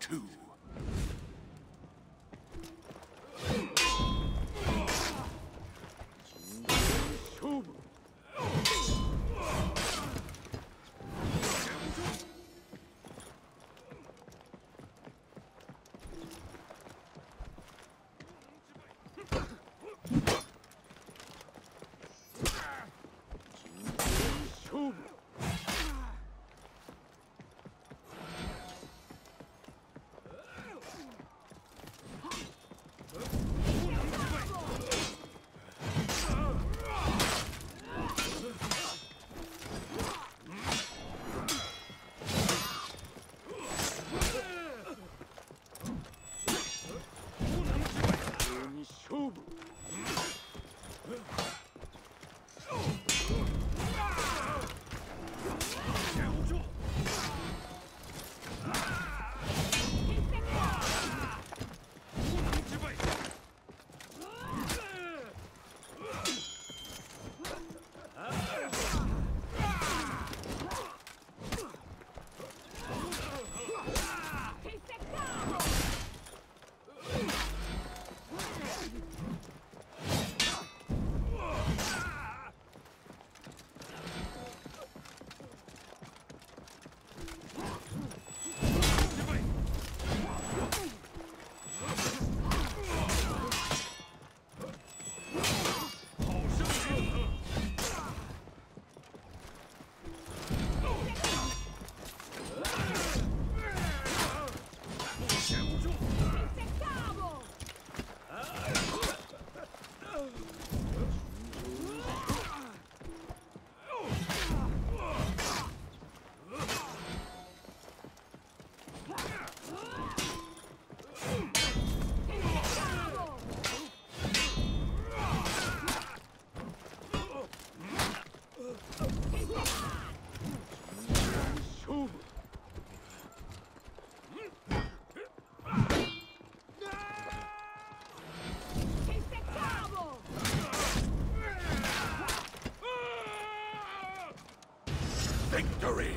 2. Victory!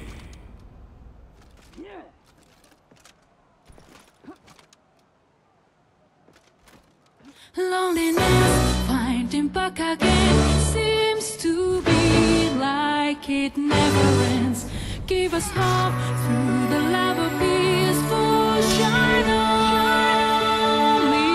Loneliness, finding back again, seems to be like it never ends. Give us hope through the love of peaceful shine on me.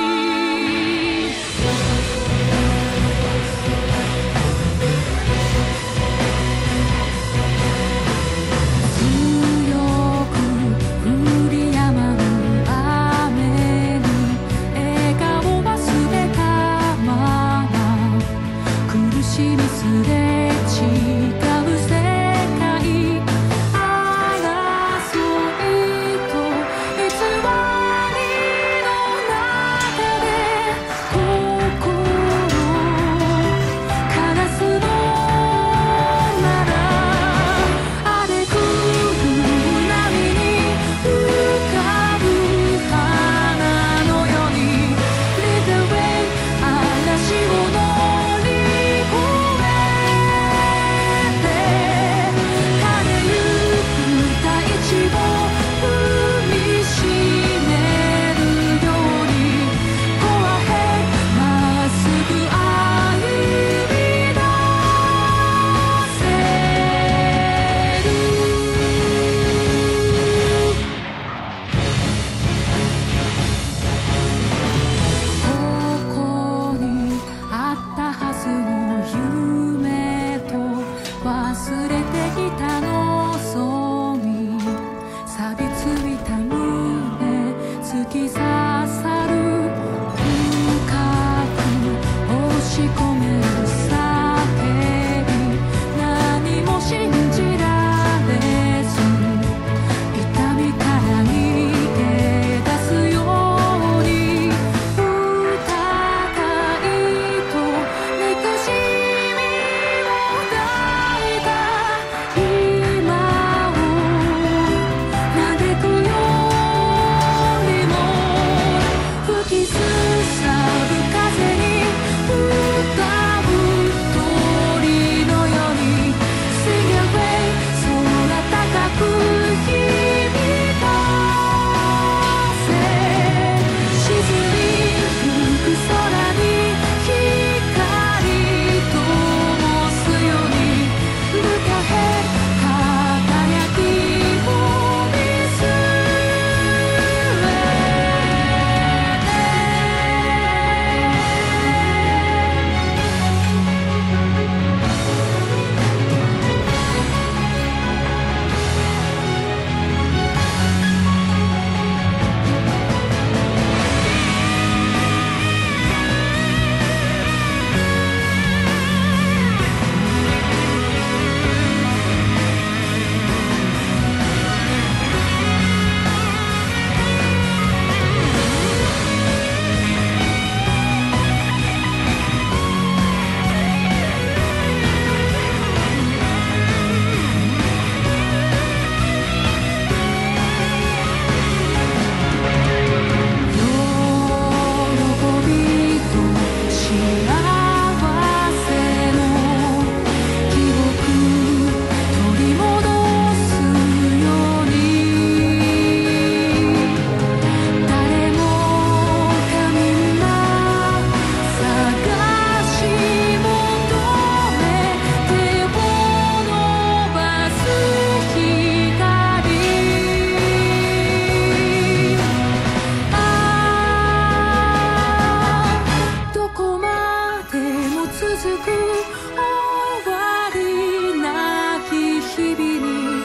続く終わりなき日々に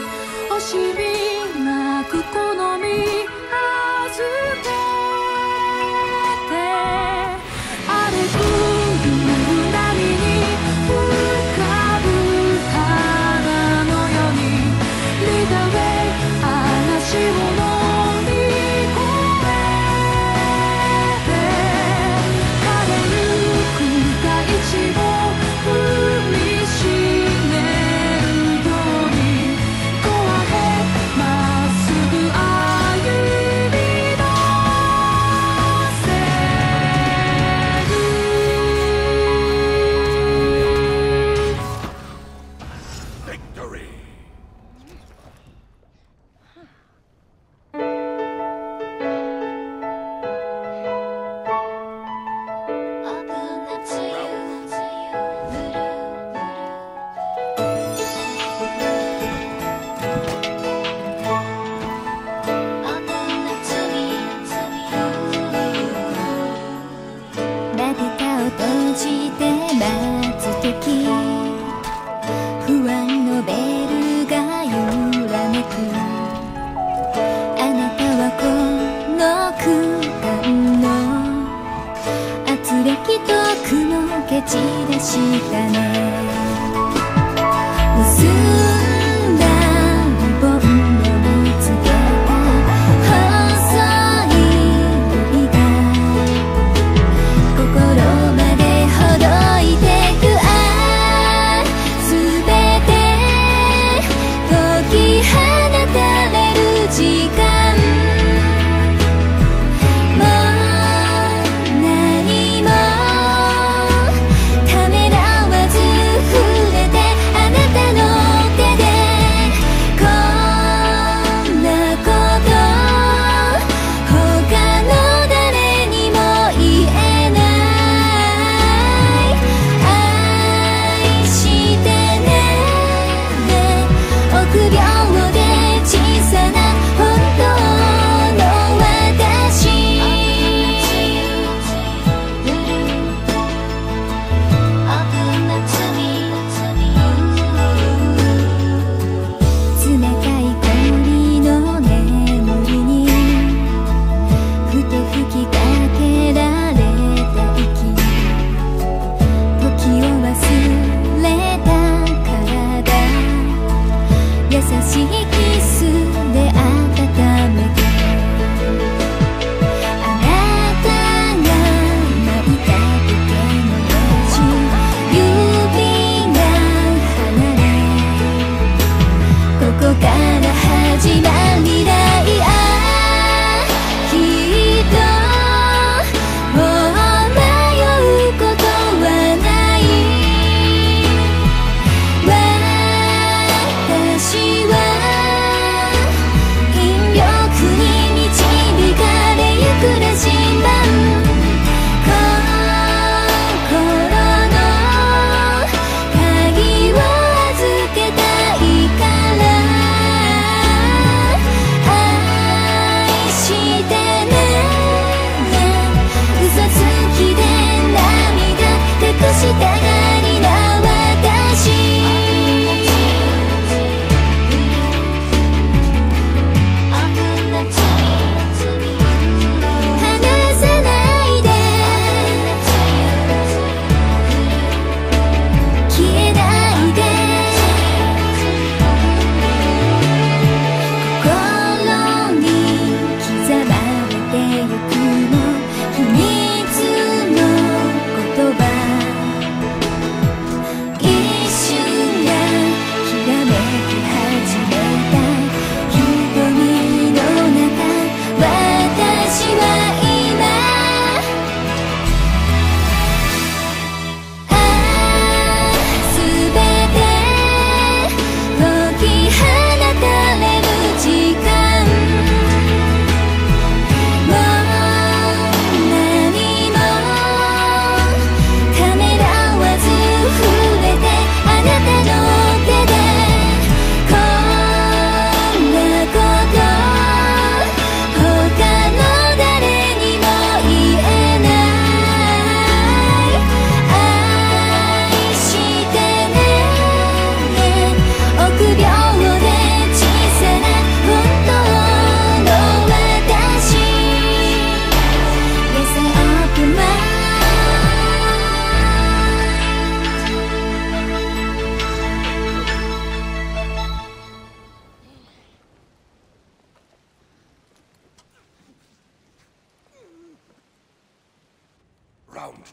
惜しみなくこの身預けて荒れく海に浮かぶ花のようにリーダーウェイ嵐を「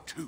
2.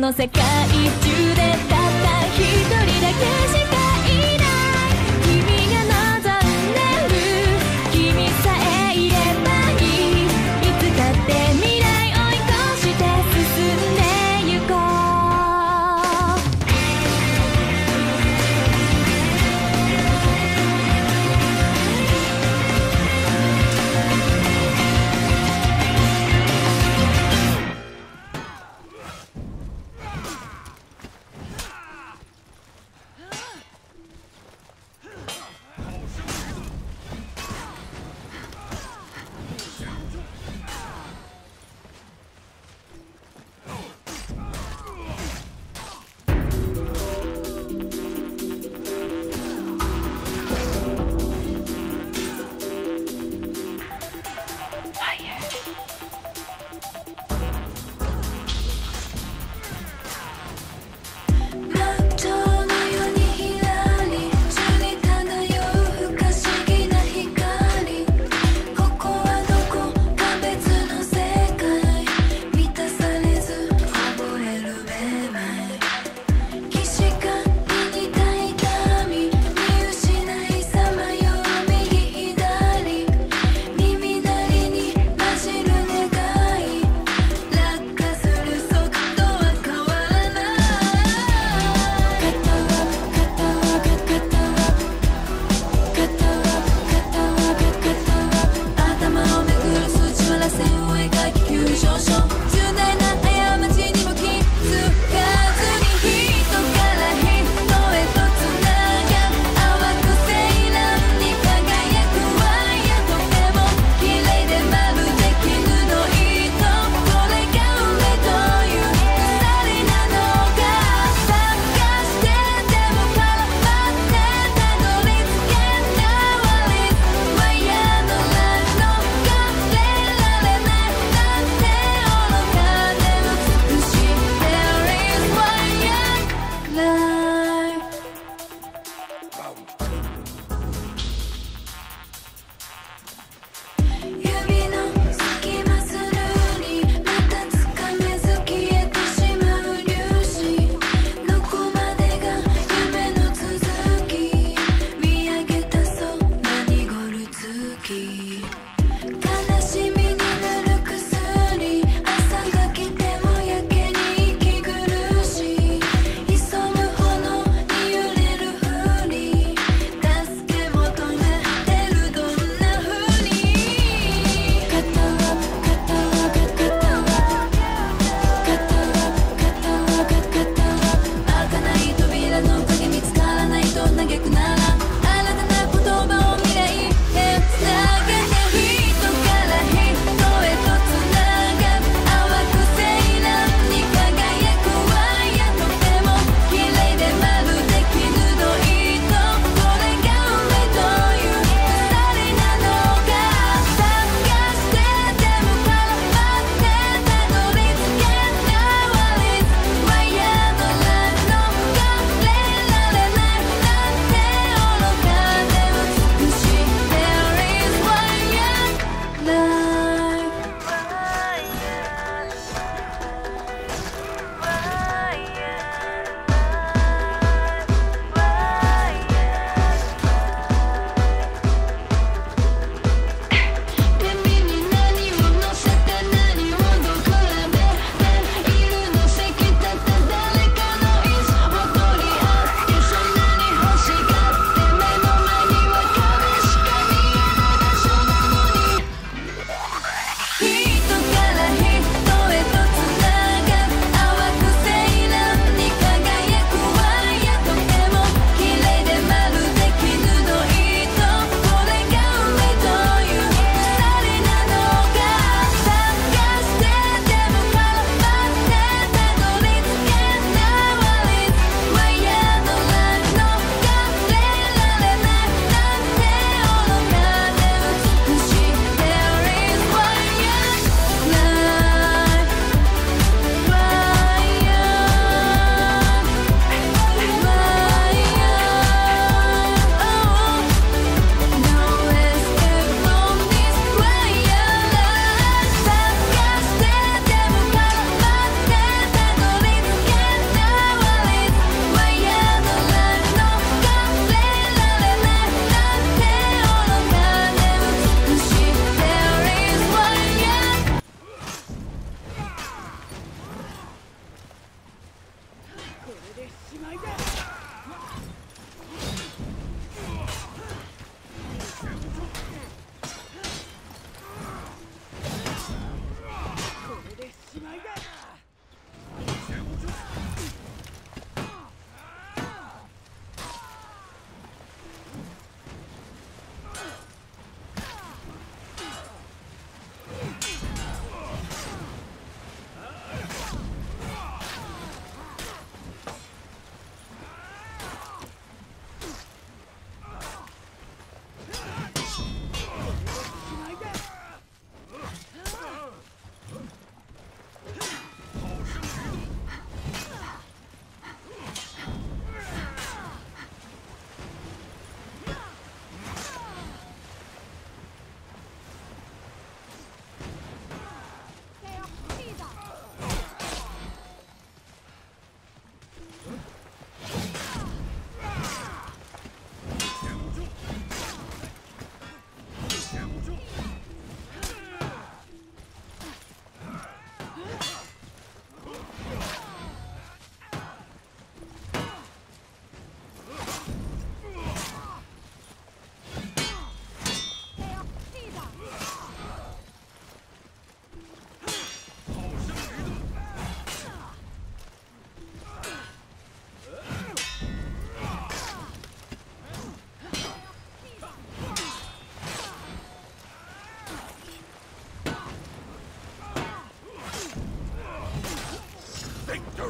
の世界中でたった一人だけしかいない君が望んでる君さえいればいいいつかって未来追い越して進んでゆこう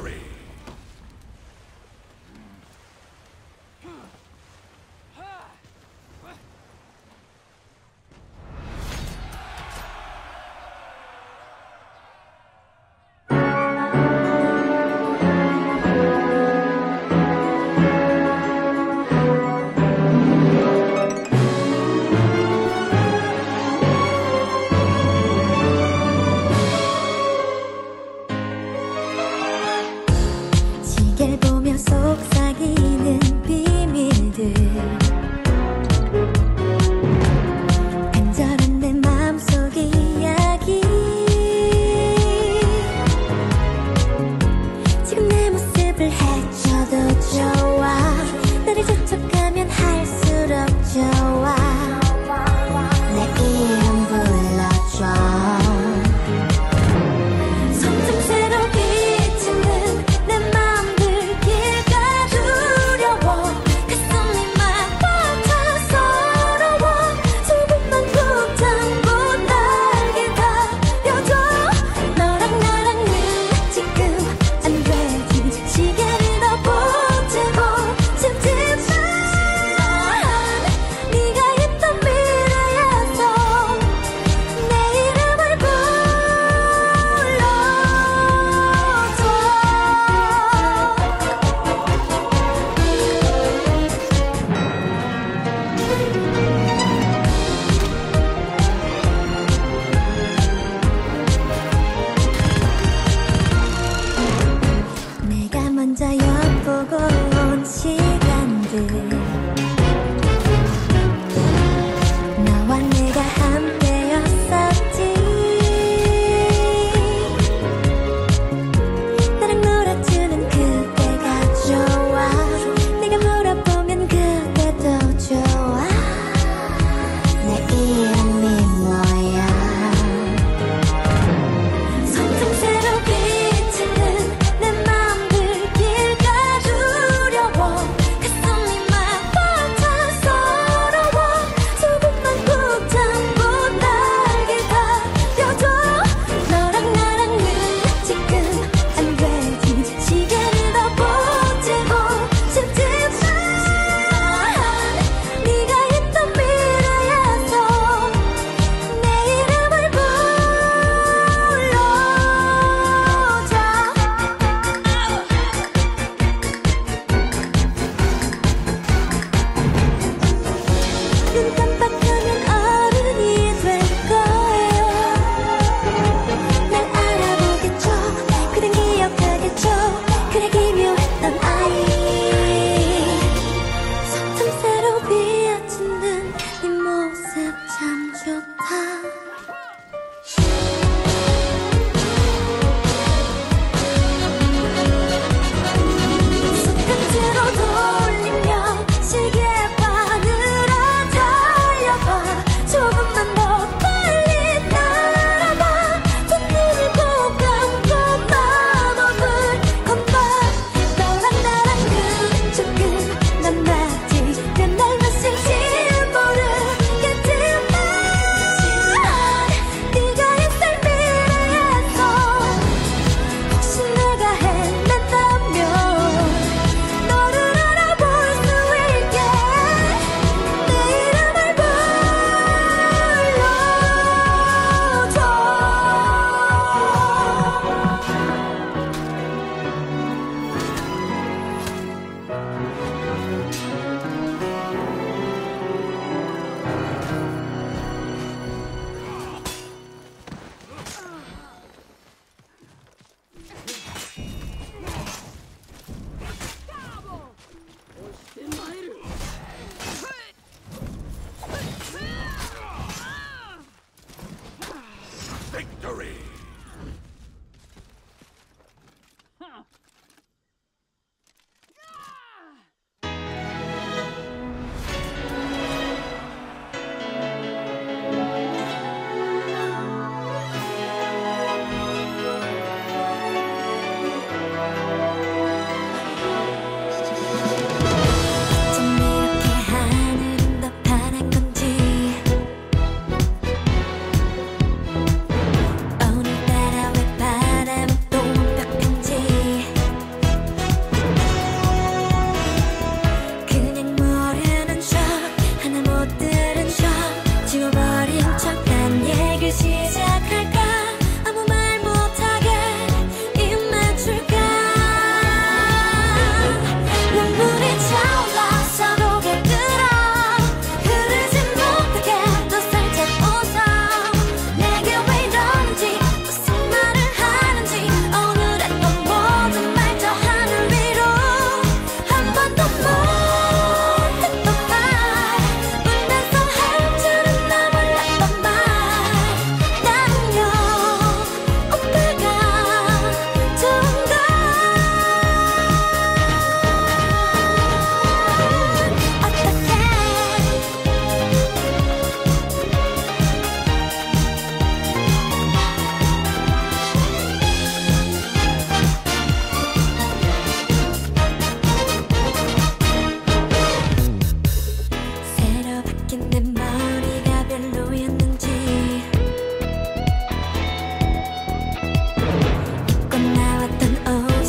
Fury. 보며 속삭이는 비밀들 간절한 내 마음속 이야기 지금 내 모습을 헤쳐도 좋아 나를 저촉하면 할수록 좋아 내 이름 불러줘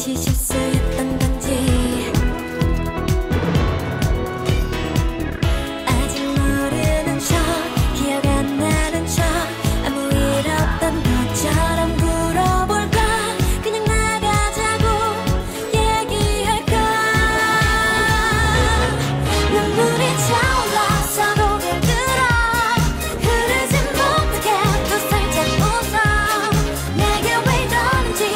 지칠 수 있던 건지 아직 모르는 척 기억 안 나는 척 아무 일 없던 것처럼 물어볼까 그냥 나가자고 얘기할까 눈물이 차올라 서로를 들어 흐르지 못하게 또 살짝 웃어 내게 왜 이러는지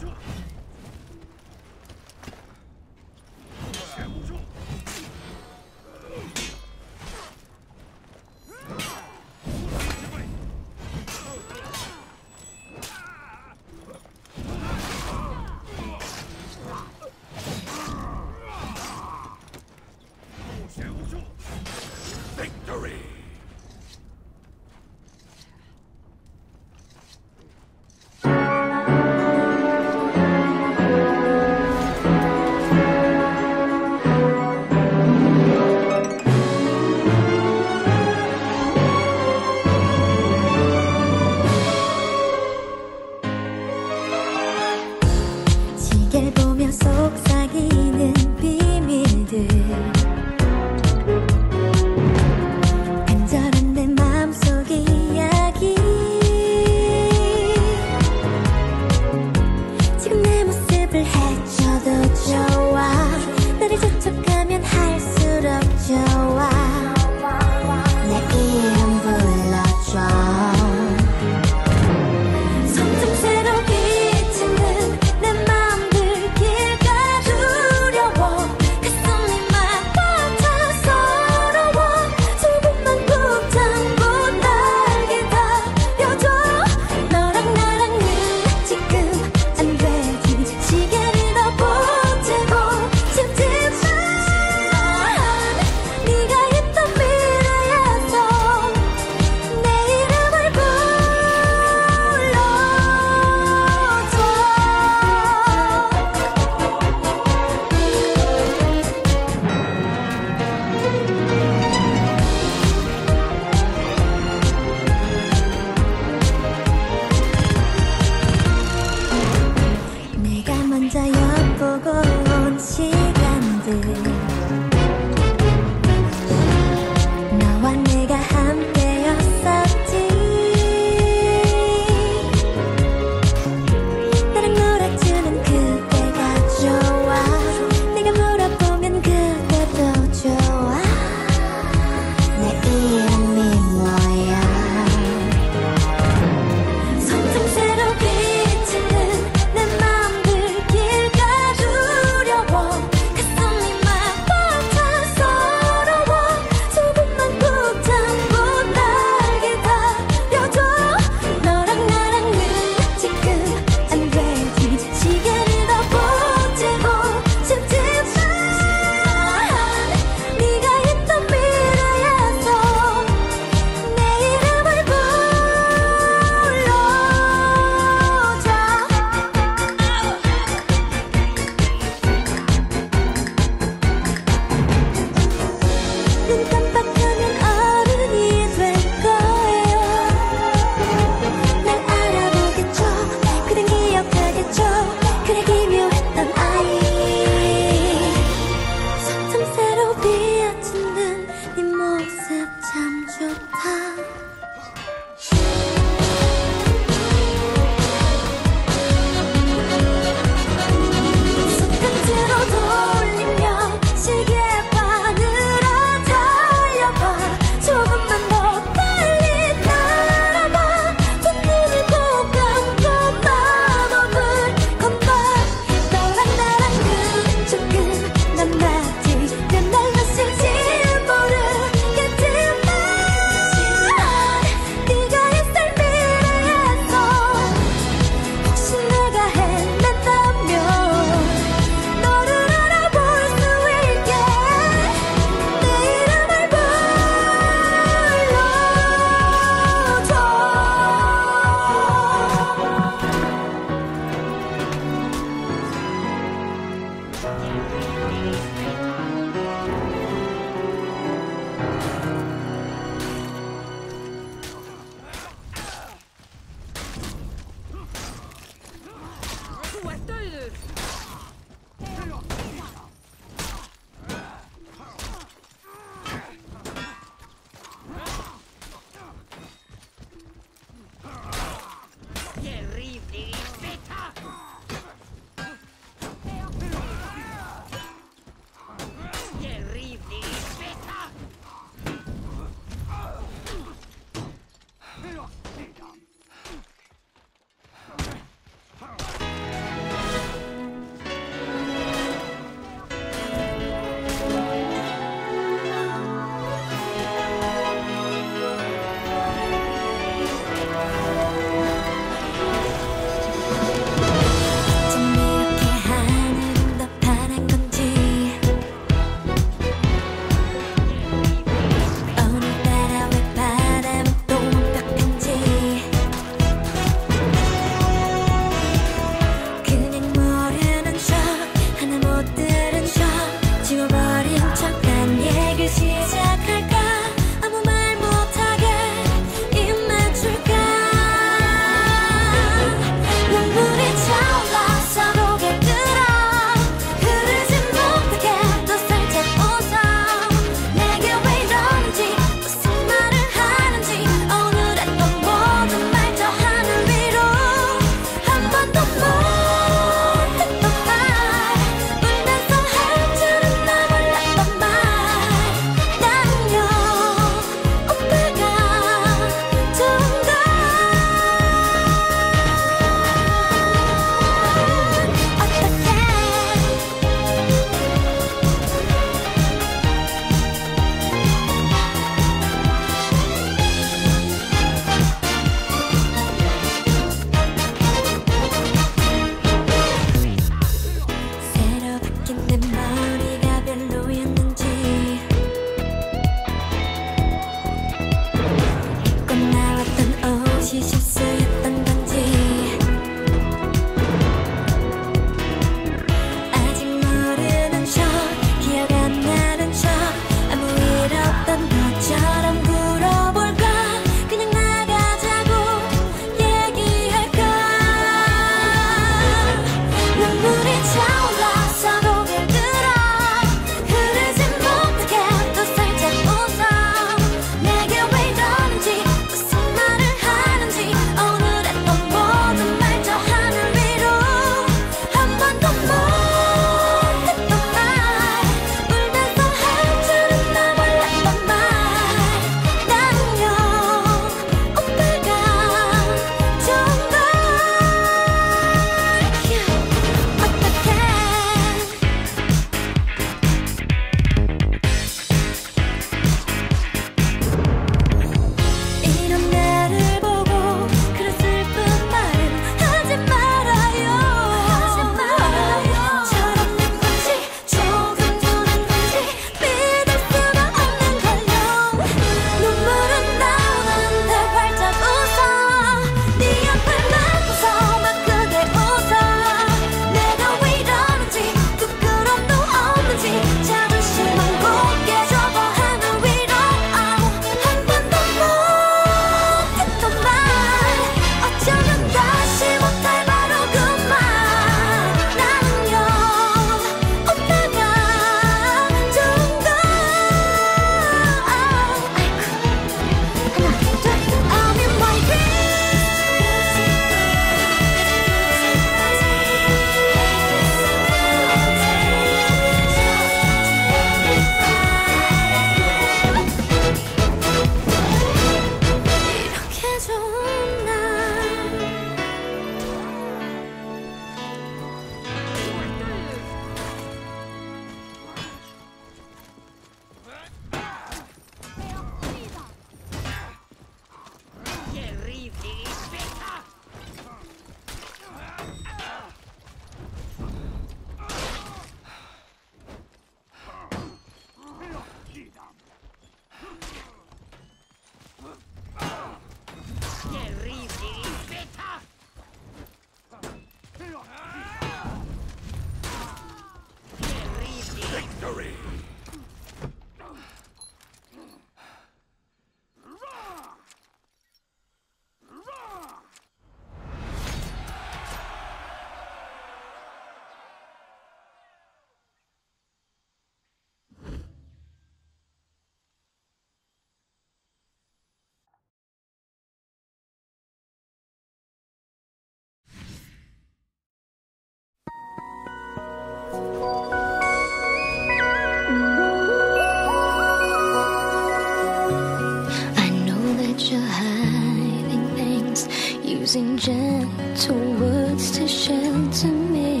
using gentle words to shelter me.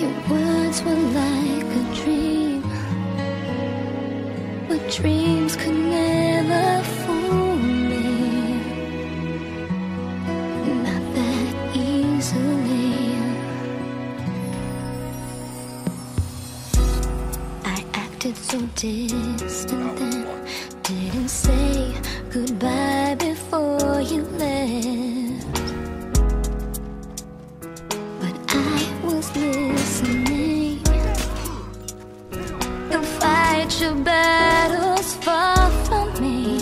Your words were like a dream, but dreams could never fool me, not that easily. I acted so distant then, didn't say goodbye before you left, but I was listening. Don't fight your battles far from me,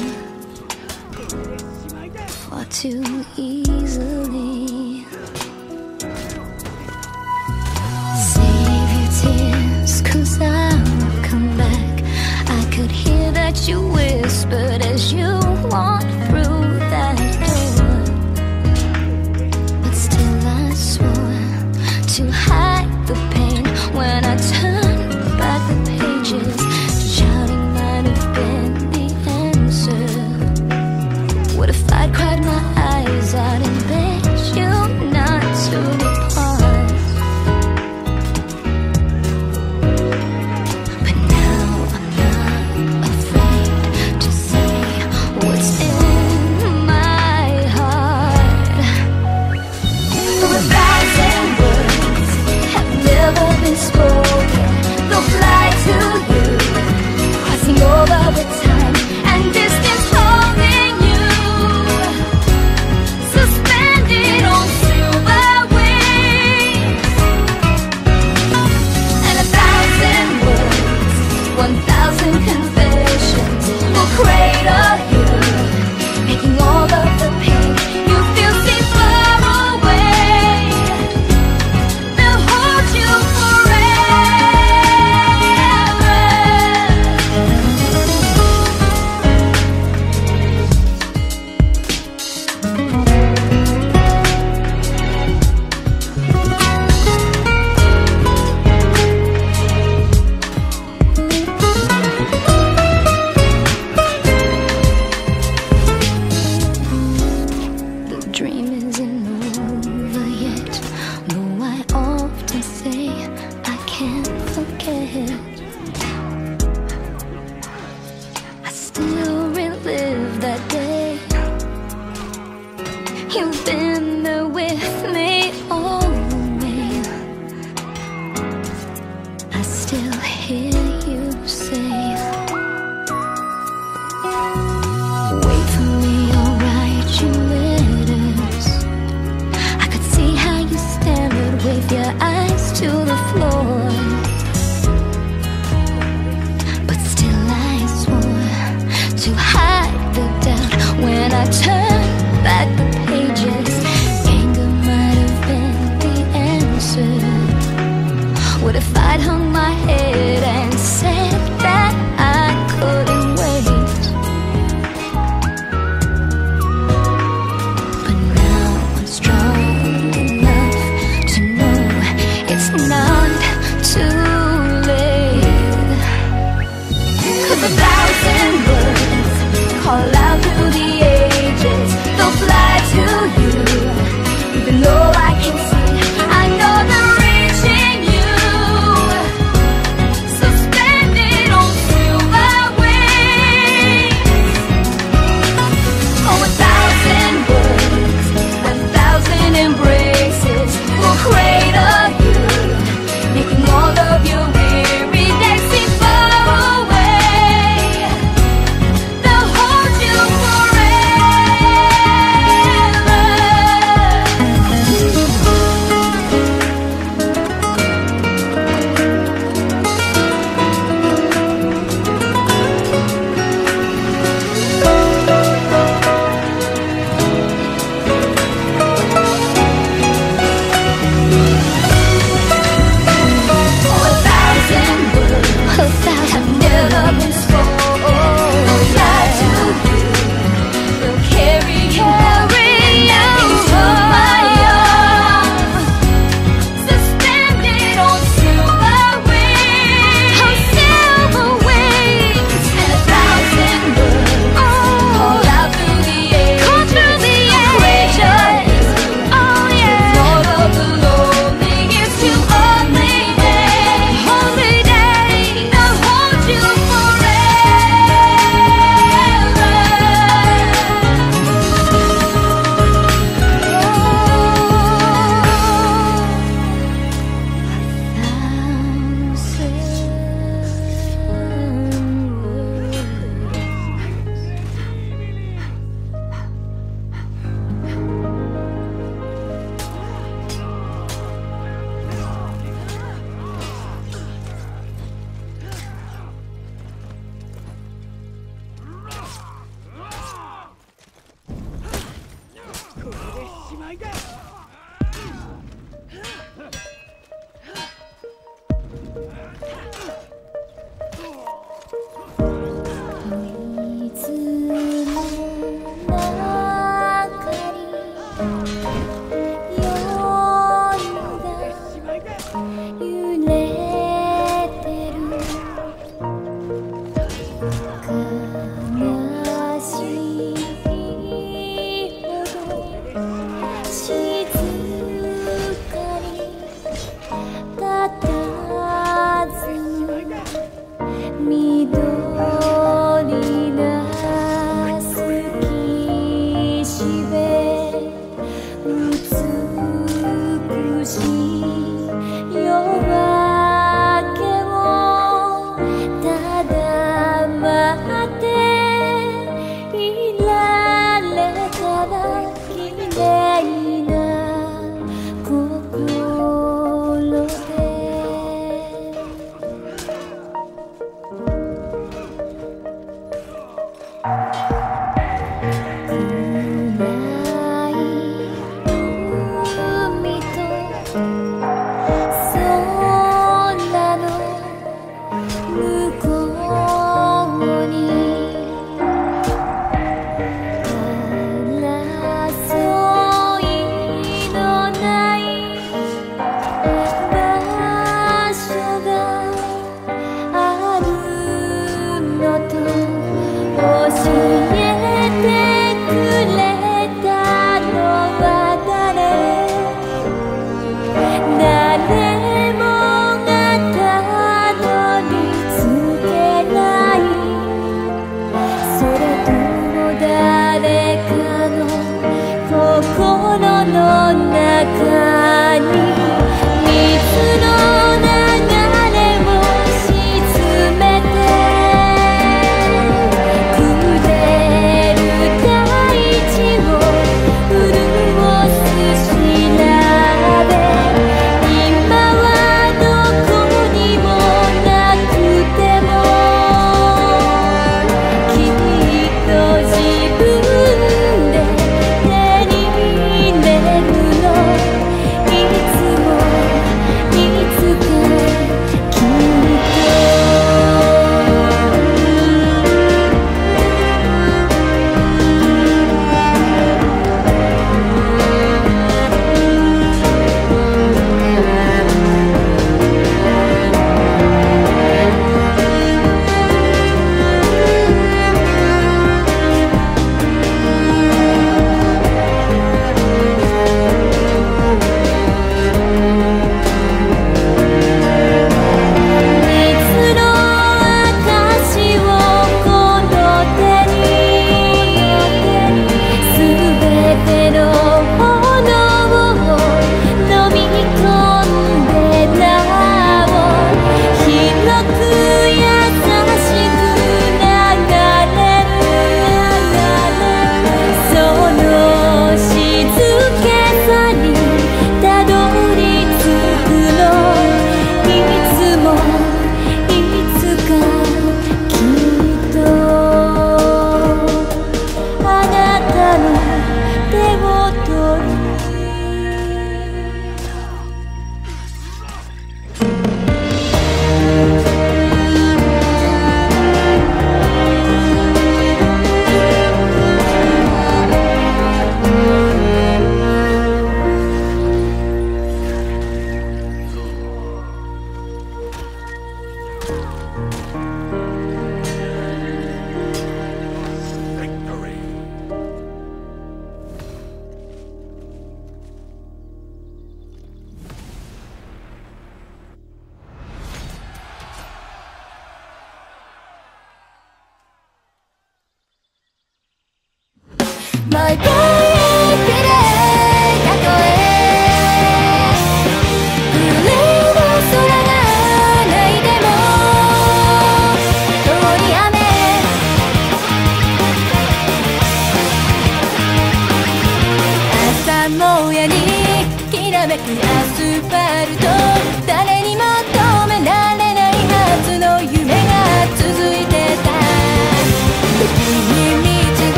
far too easily. Save your tears, 'cause I'll come back. I could hear that you whispered as you walked through that door, but still I swore to hide the pain. When I turned back the pages, shouting might have been the answer. What if I cried my eyes out and begged you not to depart? You've been there with me, always. I still hear you say, wait for me, I'll write you letters. I could see how you stammered with your eyes to the floor, but still I swore to hide the doubt. When I turned back the what if I'd hung my head and said that I couldn't wait? But now I'm strong enough to know it's not too late. 'Cause 1,000 words call out through the ages, they'll fly to you, even though I can't see. I know they're reaching you.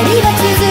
光が続いてる。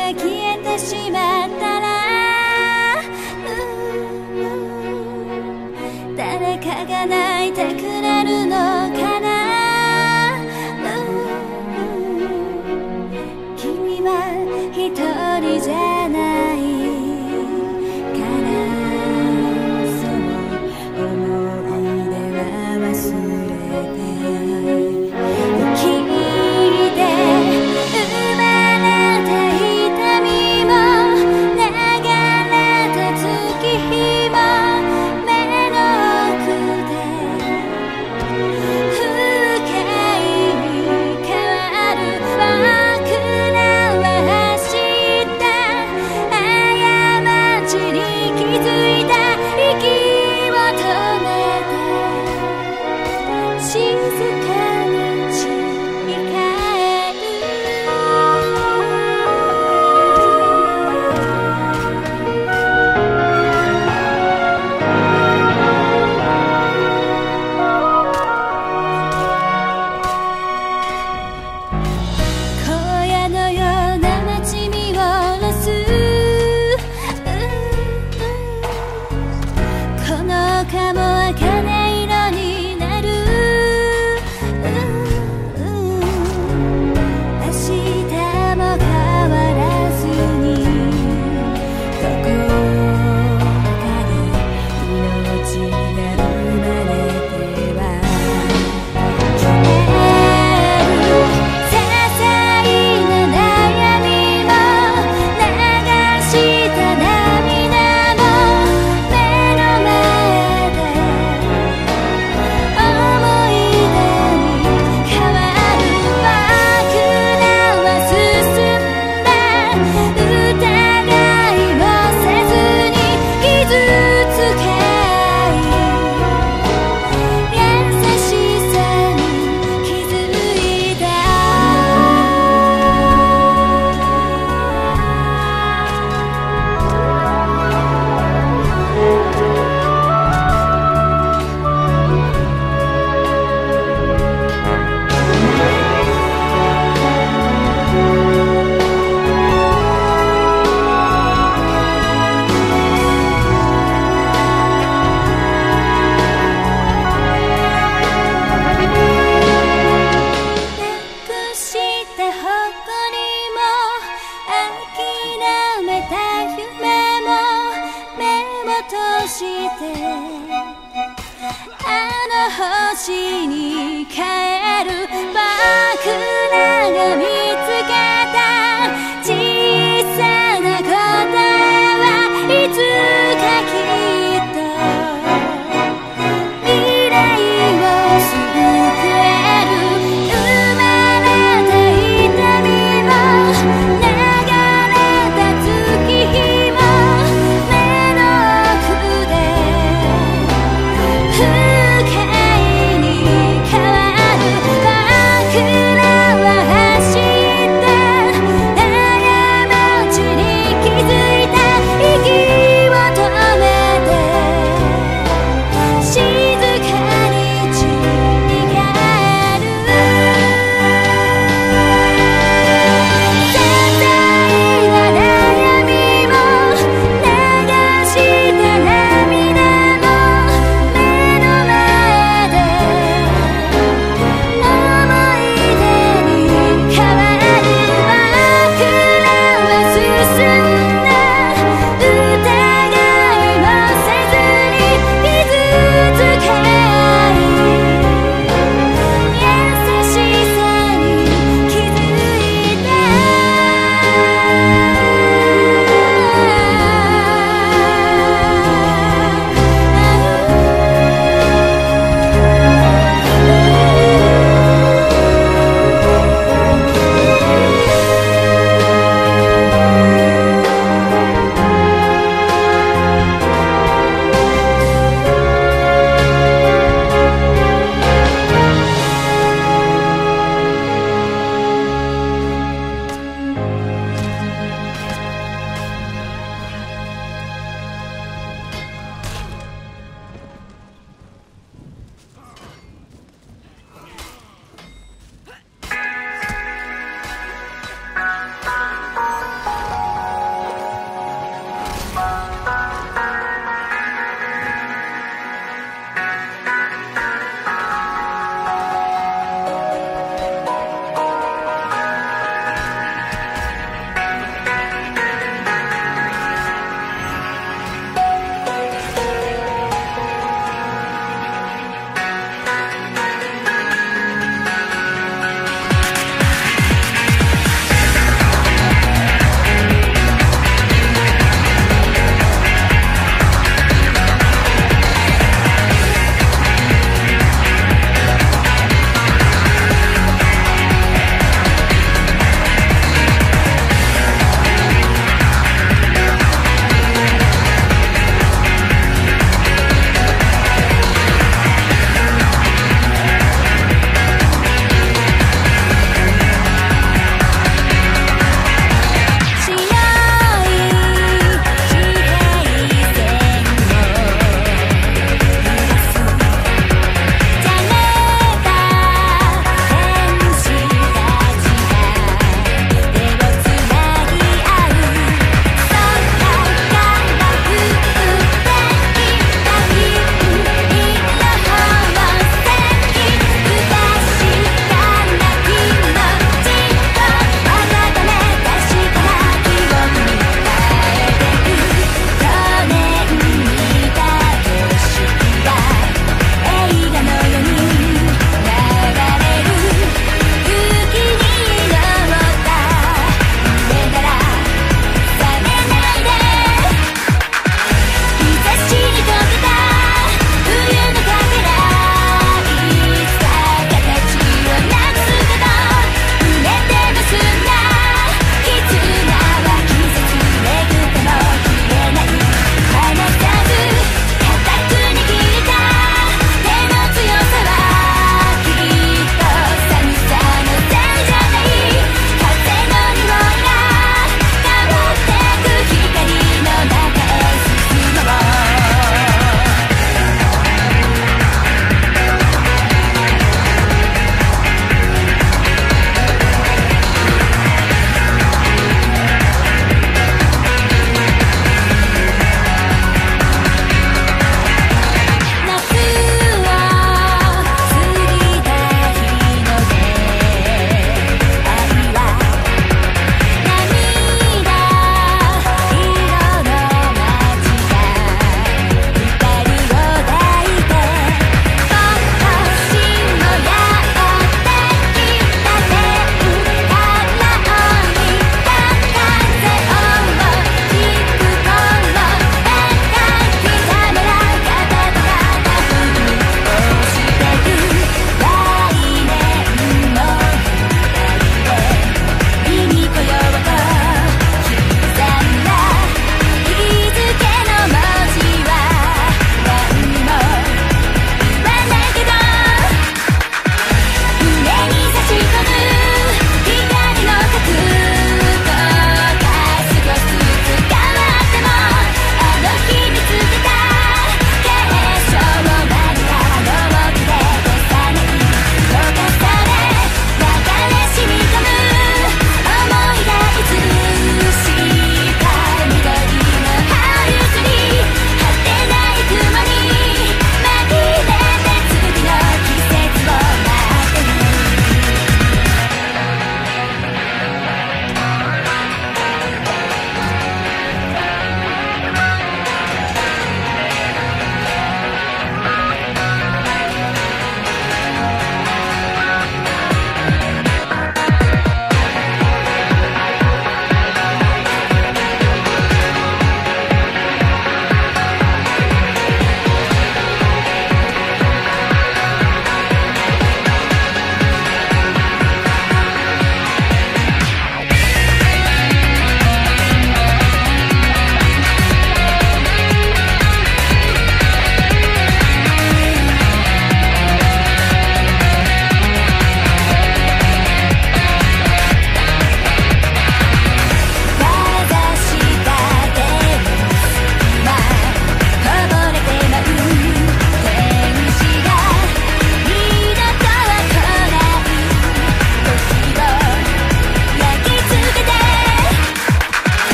が消えてしまったら、誰かが泣いてくれるのかな。君は一人じゃないから、その思い出は忘れて。あの星に帰る僕らが見つけた小さな答えはいつかきっと未来を救える。生まれた痛みも流れた月日も目の奥で「僕らは走る」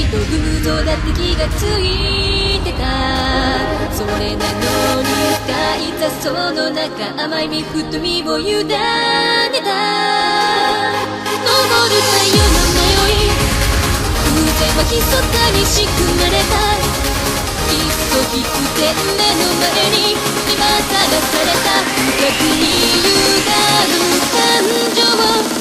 きっと偶像だって気がついてた。それなのに深い雑草の中甘い身太みを委ねた。登る太陽の迷い、偶然はひそかに仕組まれた。きっと必然目の前に今さらされた無逆にゆがる感情を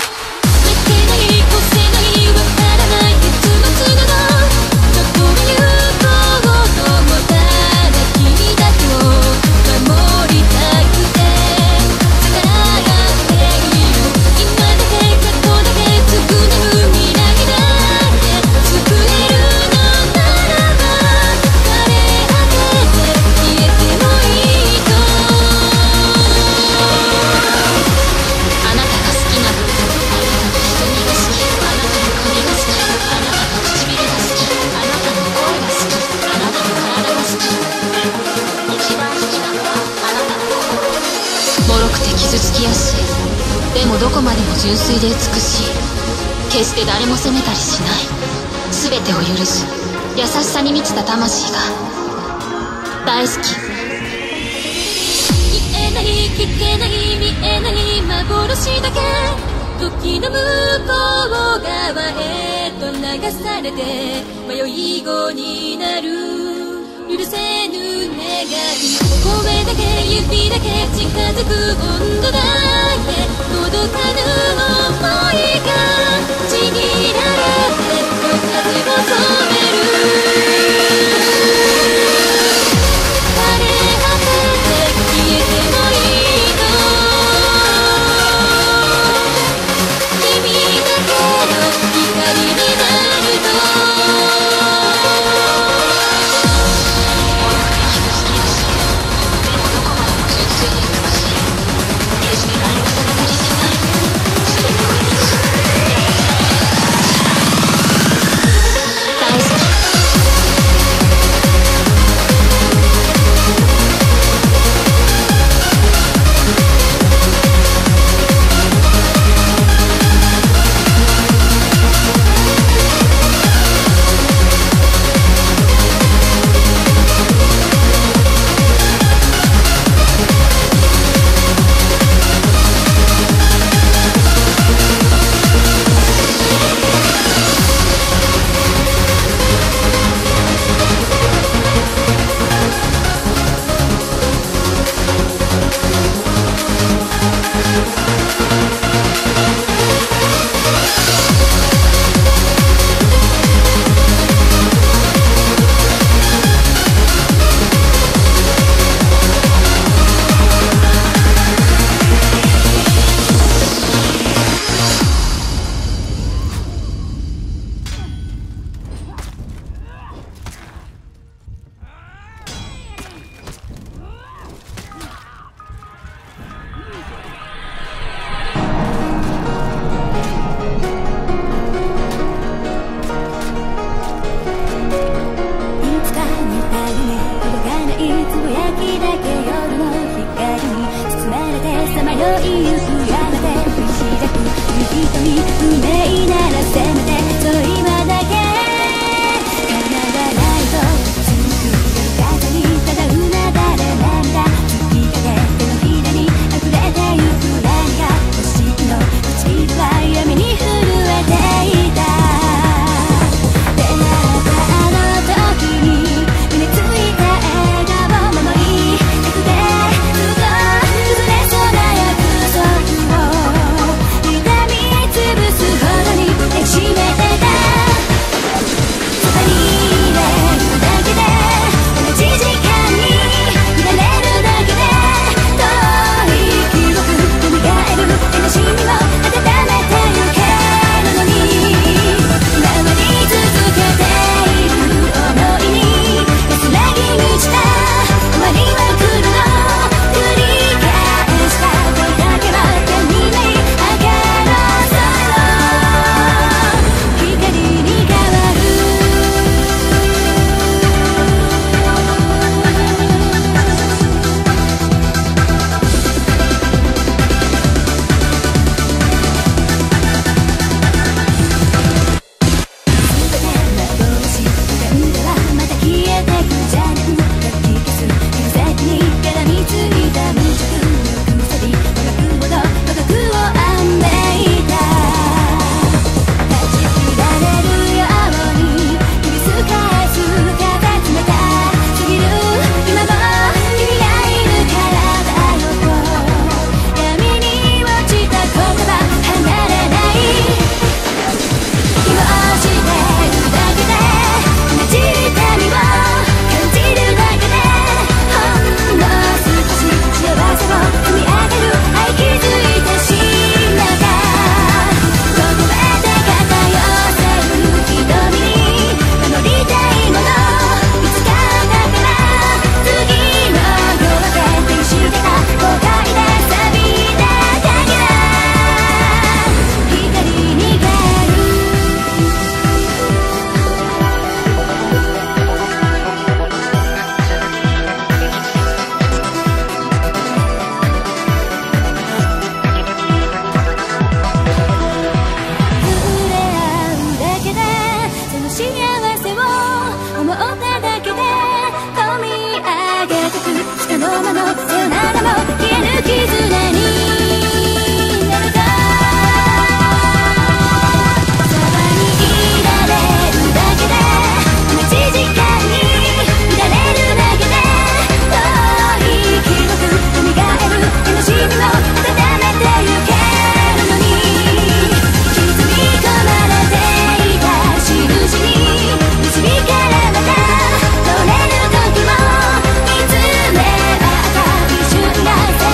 でもどこまでも純粋で美しい。決して誰も責めたりしない。全てを許す優しさに満ちた魂が大好き。言えない聞けない見えない幻だけ時の向こう側へと流されて迷い子になる許せぬ願い。声だけ指だけ近づく温度だけ届かぬ想いがちぎられて風を染める。幸せを思っただけで込み上げてく、つかの間のさよならも消えぬ絆になるか。そばにいられるだけで同じ時間にいられるだけで遠い記憶蘇る悲しみを温めてゆけ。「いつめは赤い瞬間」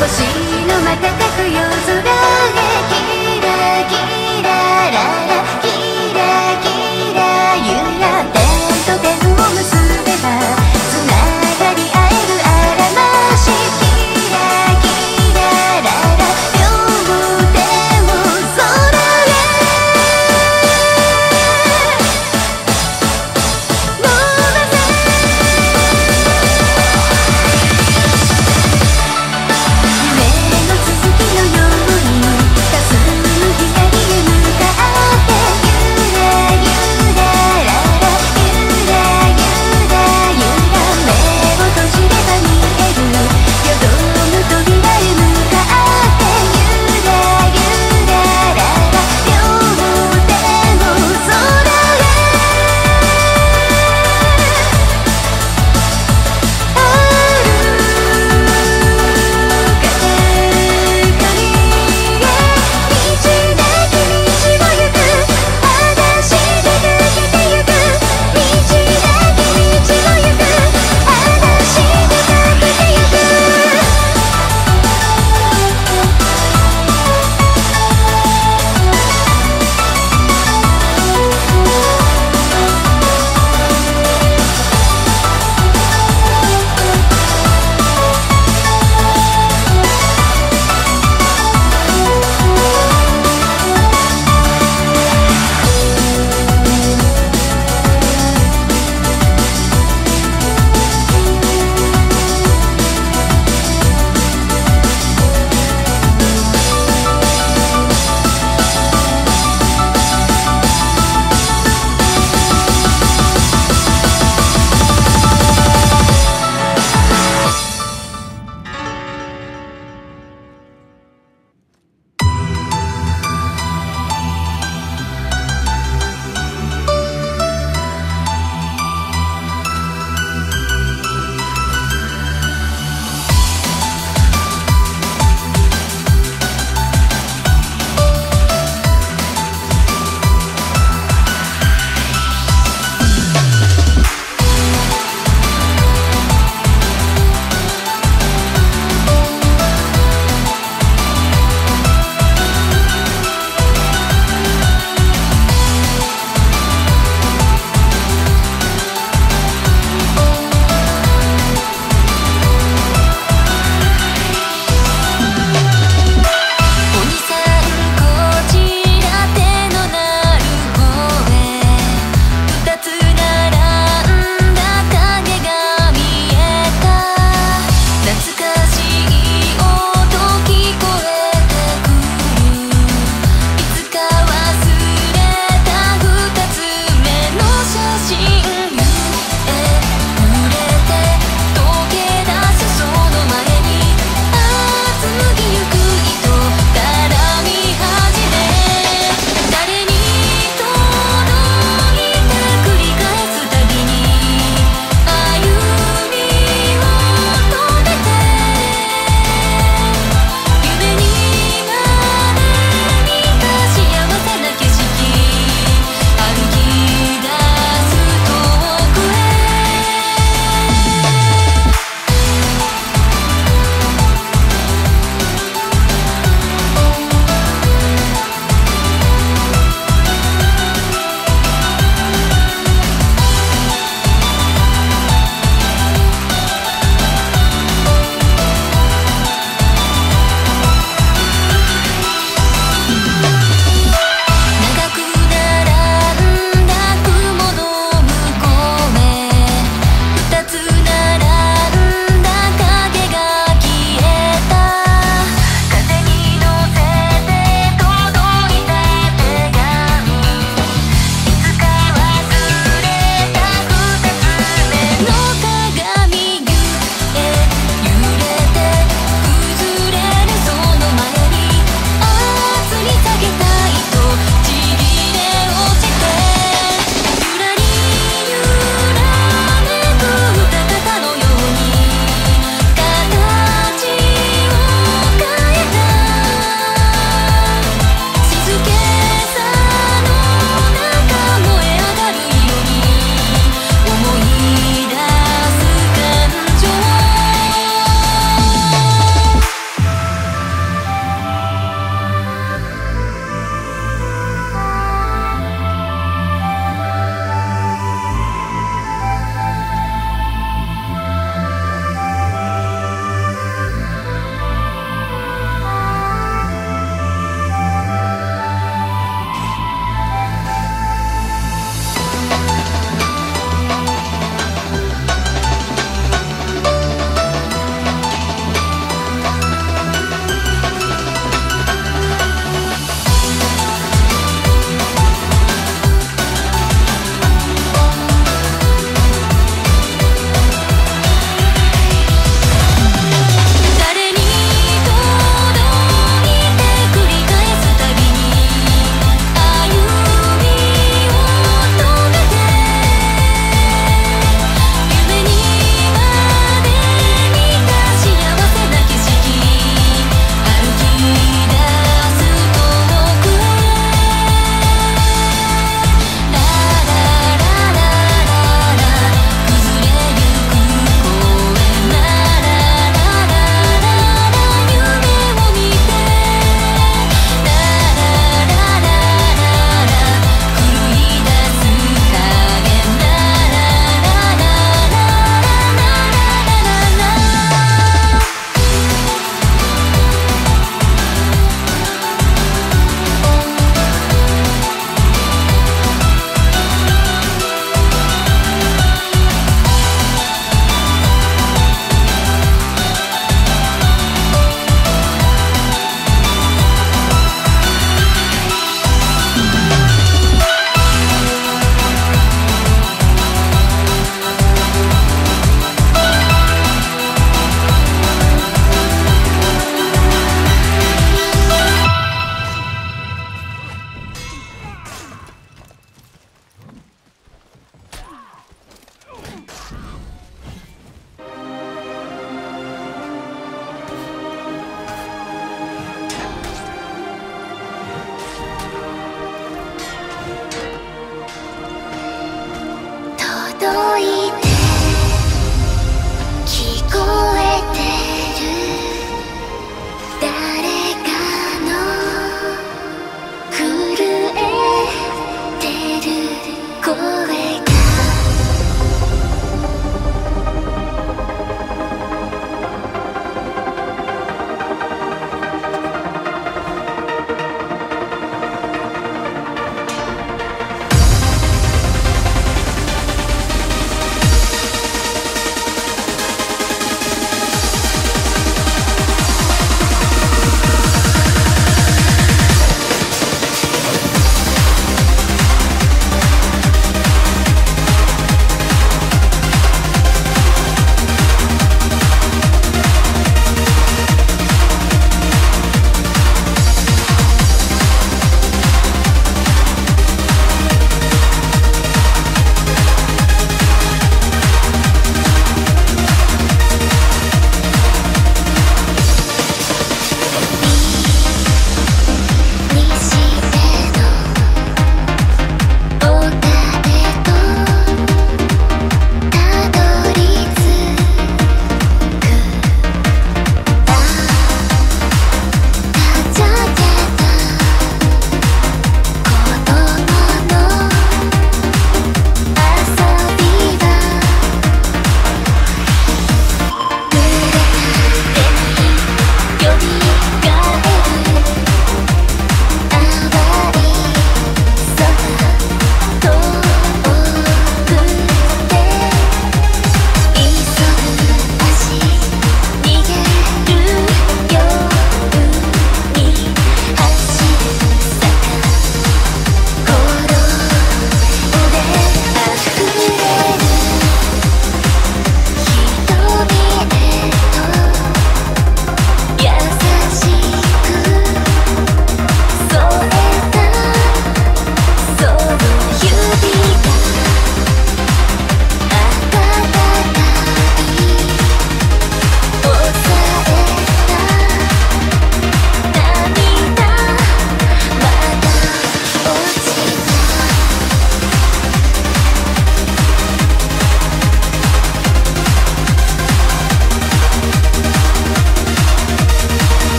星の瞬く夜空がキラキラララキラキラゆら点と点を結べばつながり合えるあらましキラキラララ両手を空へ伸ばせ「夢の続き」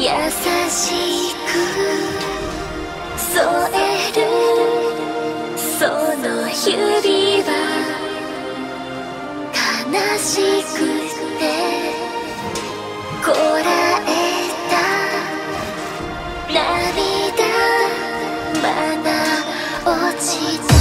優しく添えるその指は悲しくてこらえた涙まだ落ちた。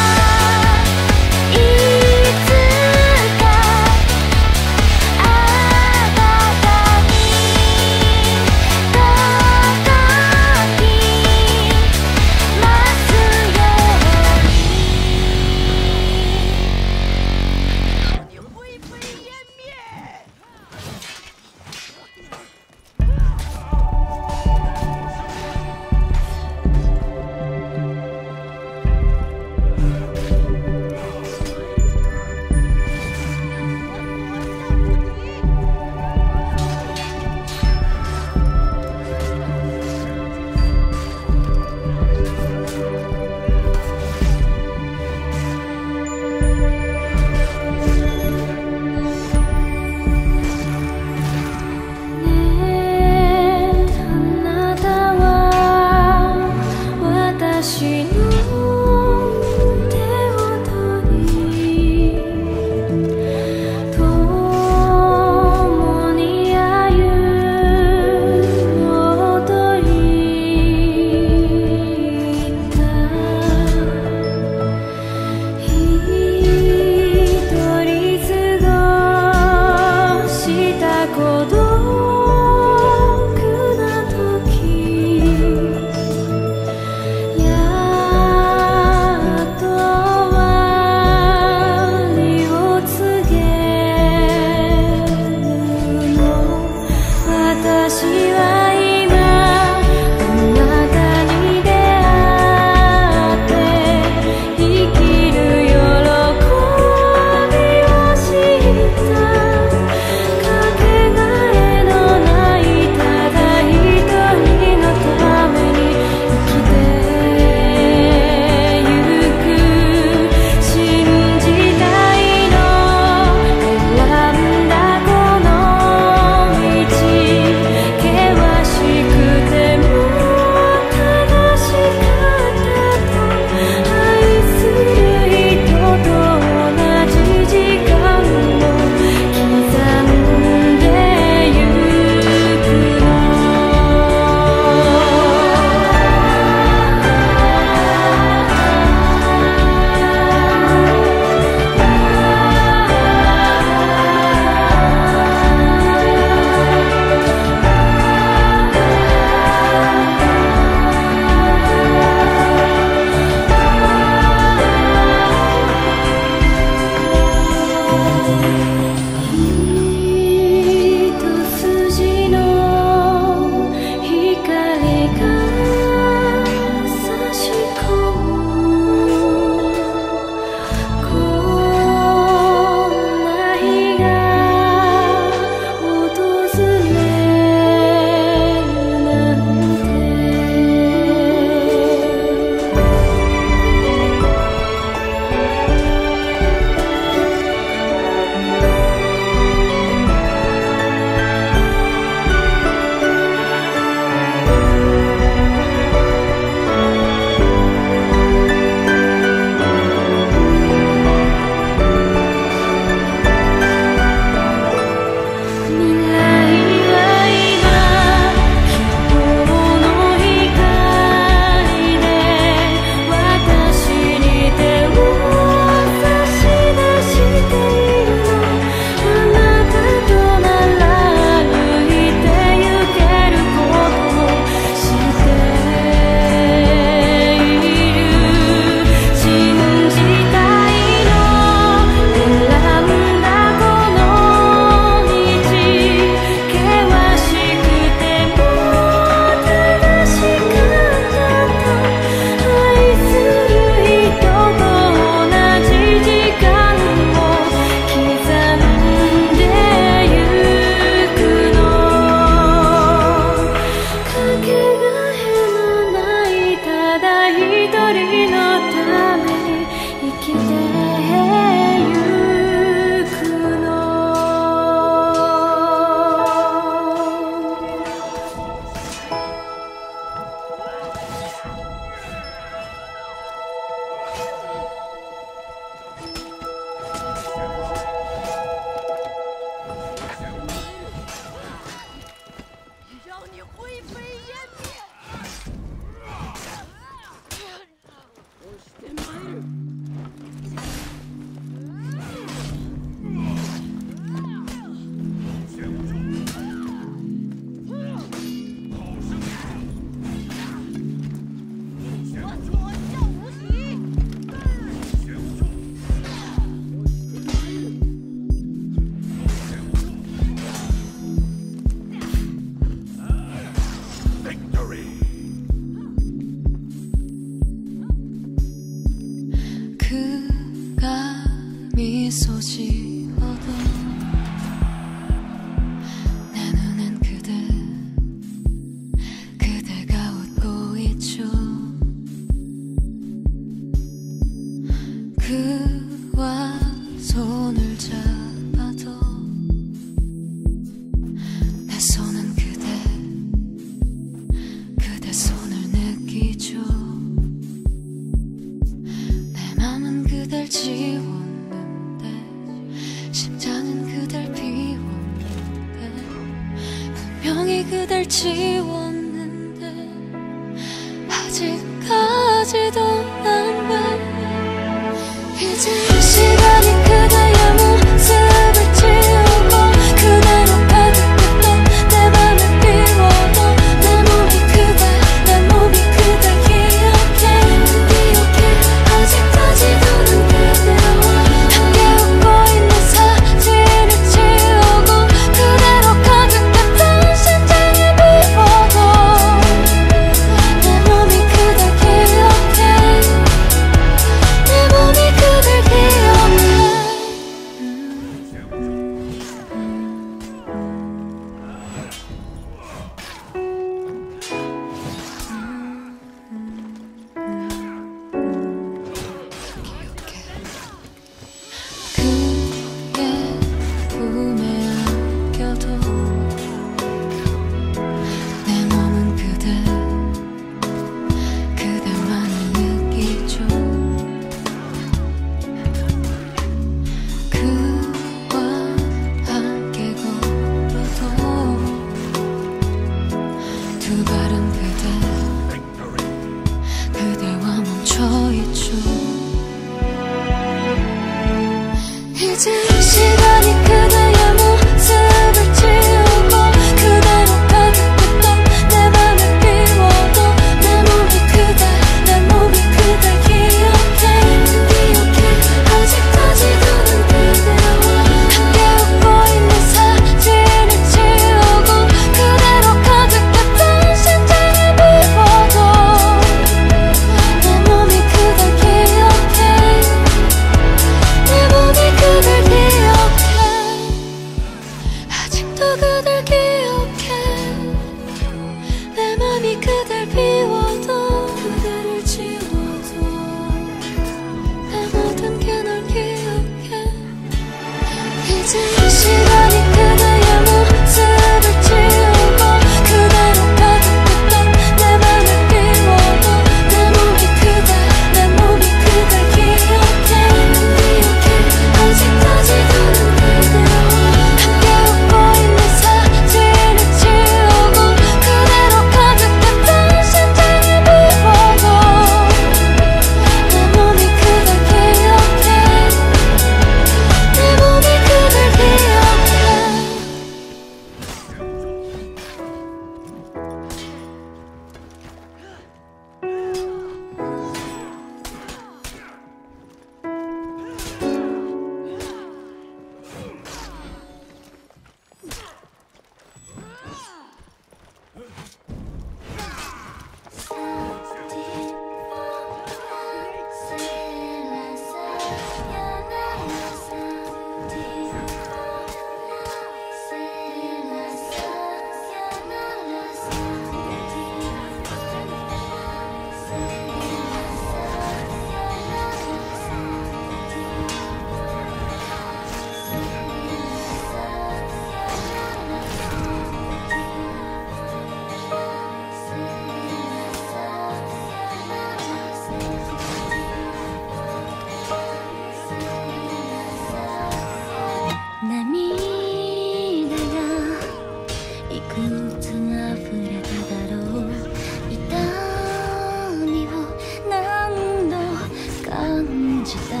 信じただ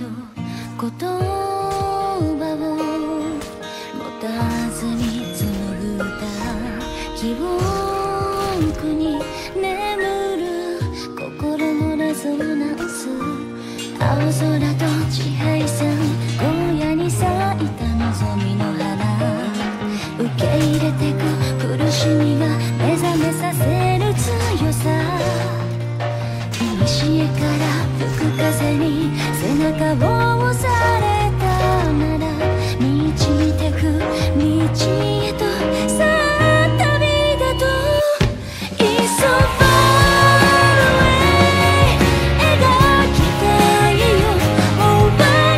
ろう。言葉を持たずに紡ぐ歌、記憶に眠る心の謎を直す。青空と地平線、今夜に咲いた望みの花、受け入れてく苦しみが目覚めさせる強さ。西へから吹く風に背中を押されたなら、導いてく道へとさあ旅だと。 It's so far away 描きたいよ。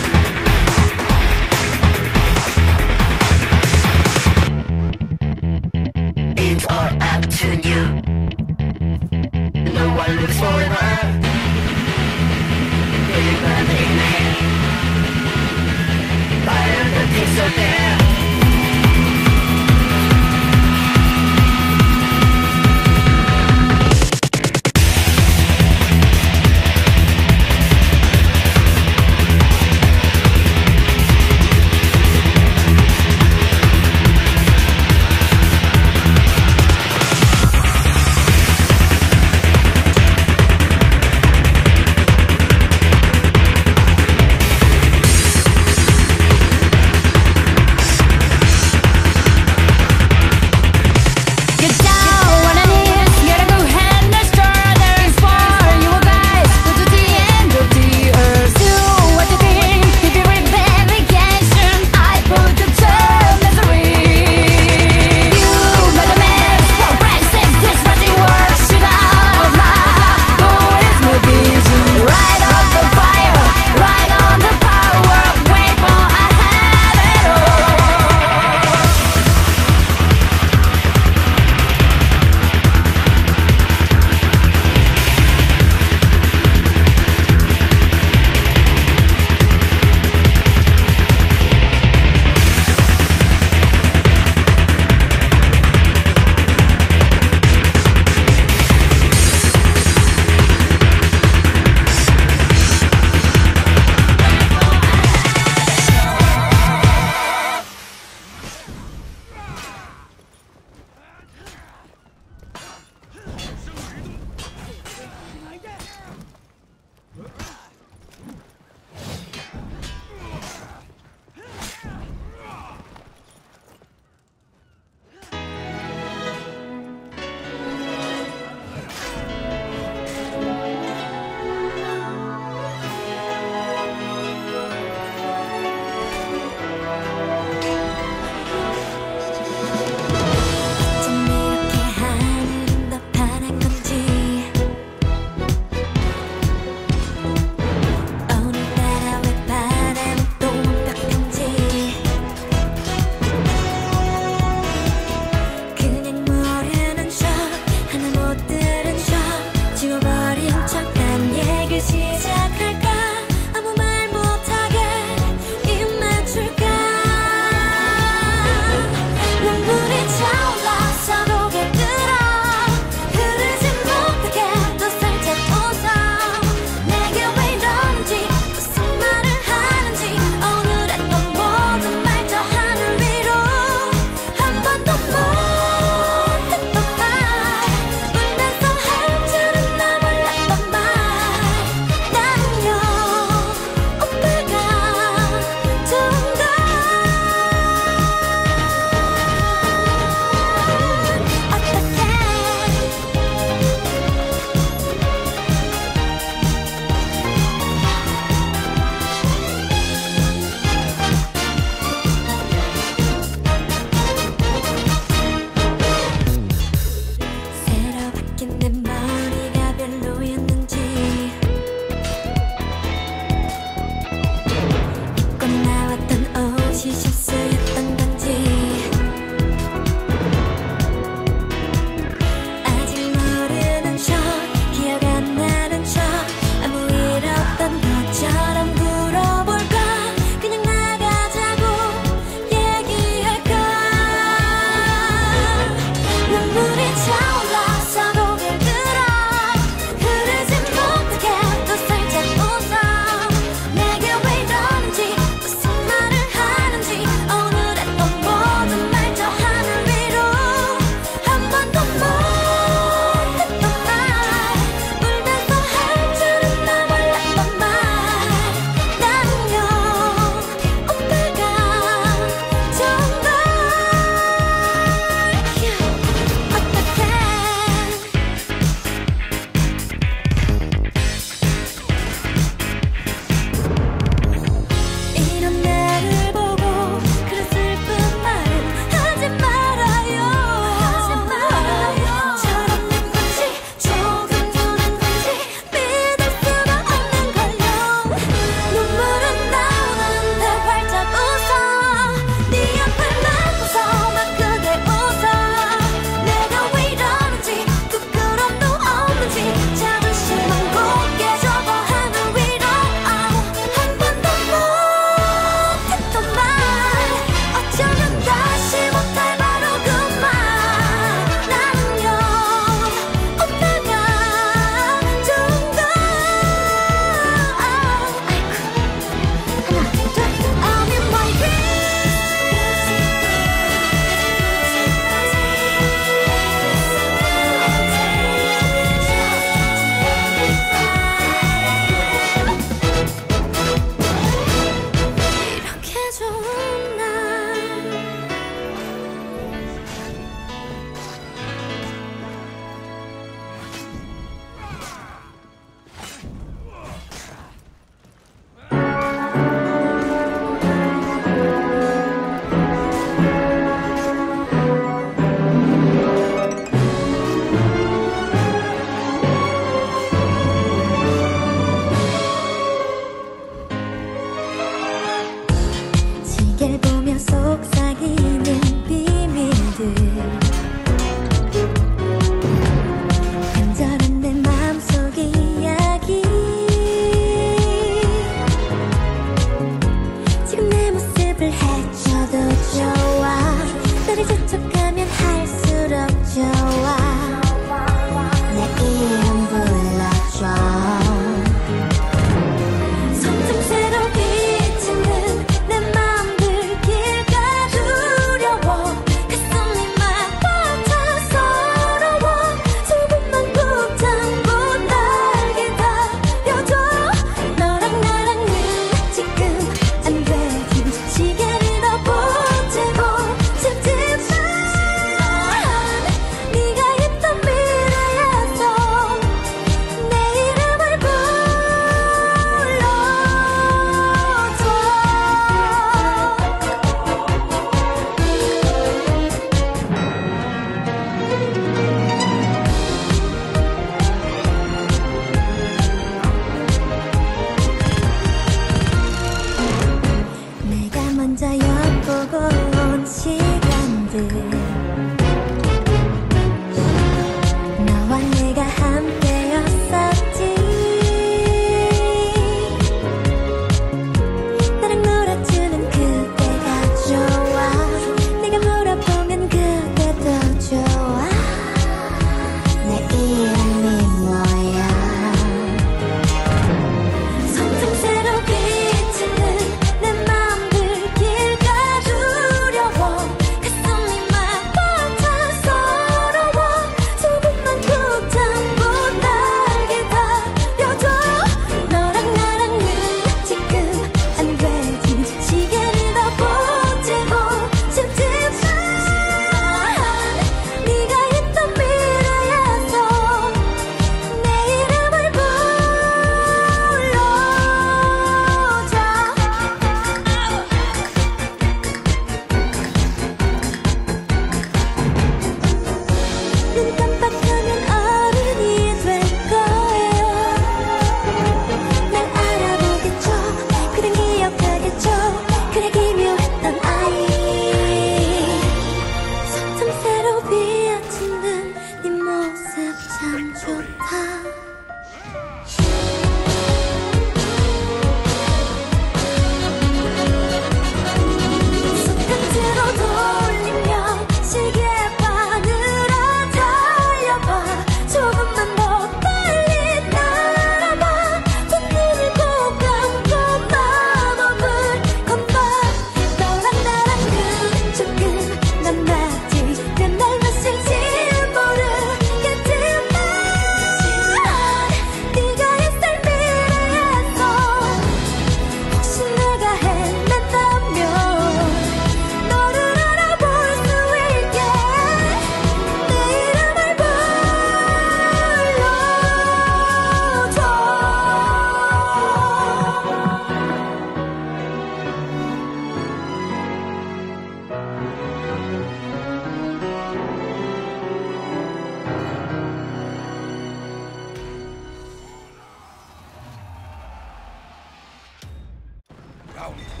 Round one.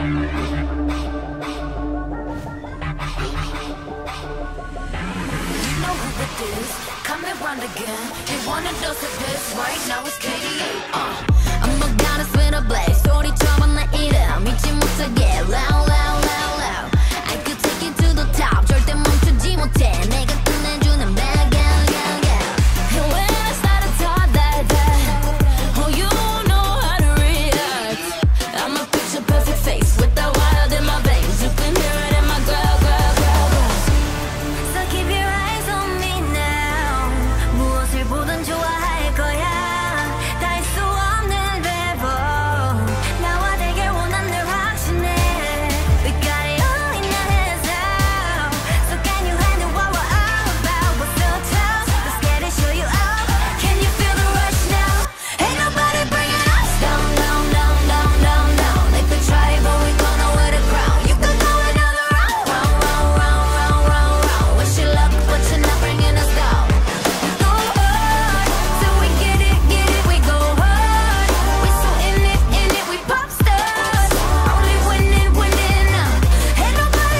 You know who it is, coming round again. You wanna dose of this, right now it's KDA. I'm a goddess with a blaze, 40,000 な色道も下げ、loud loud loud loud. I could take it to the top, 절대 멈추지 못해. 내가 끝내주는 bad girl girl girl. And when I started talk like that, oh you know how to react. I'm a picture perfect face with the wild in my veins. You can hear it in my girl girl girl girl. So keep your eyes on me now. 무엇을 보든 좋아할 거야. 닿을 수 없는 level. 나와 되길 원한 늘 확신해. We got it all in our hands now. So can you handle what we're all about? We're still toast. Let's get it, show you out. Can you feel the rush now? Ain't nobody bringing us down, down, down, down, down, down. They could try, but we don't know where to ground. You could go another round, round, round, round, round, round, round. Wish you luck, but you're not bringing us down. We go hard till we get it. We go hard. We so in it, we pop stars. Only winning now. Ain't nobody bringing us down, down, down, down.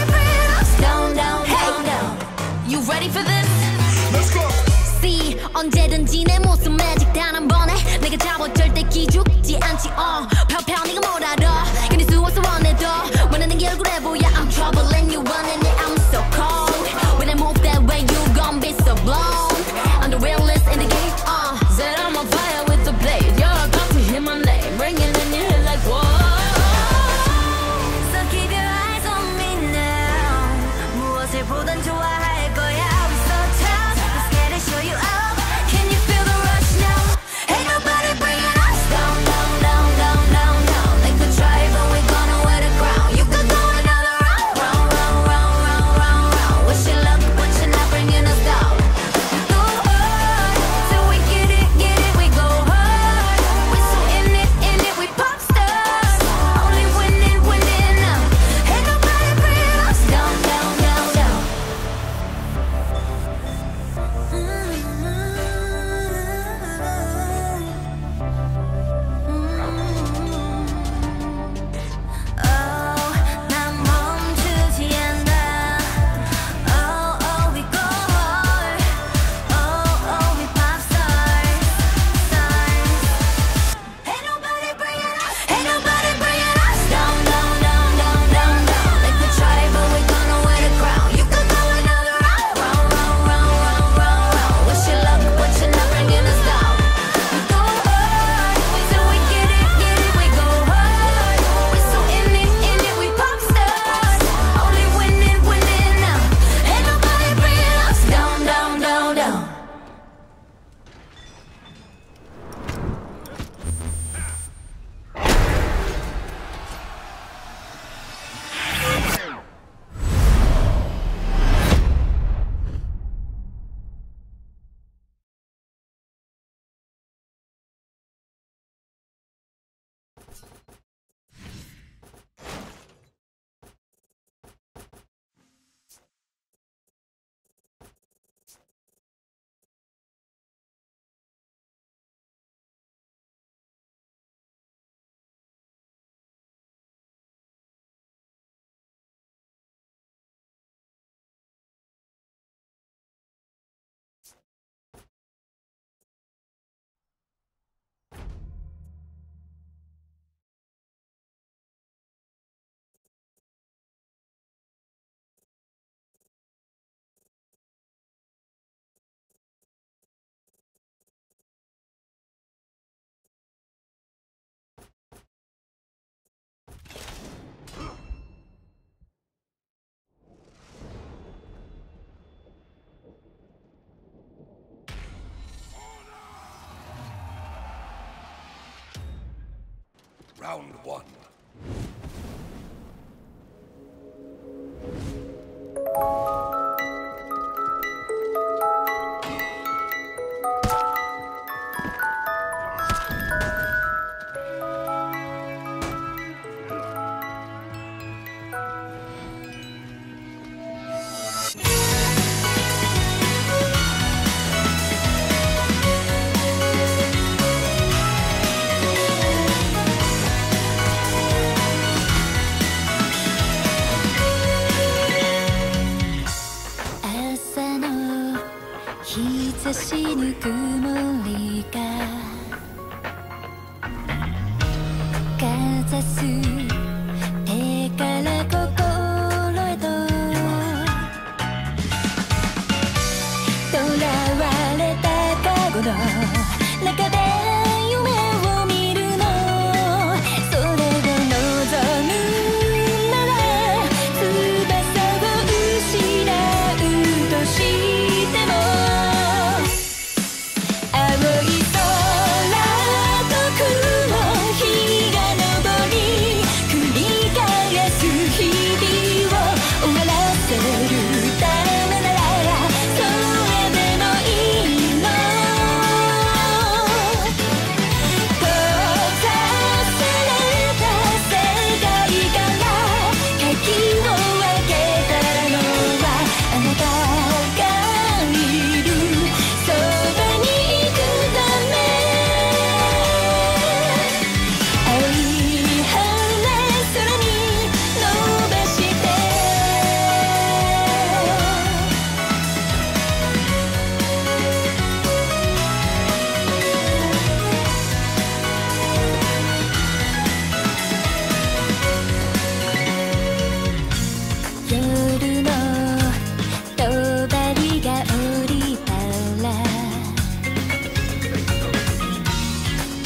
You ready for this? Let's go. See, 언제든지 내 모습 magic 단 한 번에 내가 잡아 절대 기죽지 않지. 펴펴 네가 뭘 알아. 괜히 수워서 원해도 원하는 게 얼굴에 보여. I'm trouble and you running it. I'm so cold. When I move that way, you gon' be so blown. I'm the realest in the game. Said I'm on fire with the blade. You're about to hear my name, ringing in your head like whoa. So keep your eyes on me now. 무엇을 보든 좋아할 거야. We so toast. Let's get it, show you out. Can you feel the rush now? Ain't nobody bringing us down, down, down, down, down, down. They could try, but we gon' know where to ground. You could go another round, round, round, round, round, round, round. Wish you luck, but you're not bringing us down. We go hard till we get it, we go hard. We so in it, we pop stars. Only winning now. Ain't nobody bringing us down, down, down, down. Oh, 난 멈추지 않아. Oh, oh, we go hard. Oh, oh, we pop stars. Ain't nobody bringing us. Ain't nobody bringing us down, down, down, down, down, down. They could try, but we don't know where to ground. You could go another round, round, round, round, round, round, round. Wish you luck, but you're not bringing us down. We go hard till we get it, we go hard. We so in it, we pop stars. Only winning now. Ain't nobody bringing us down, down, down, down. Round one.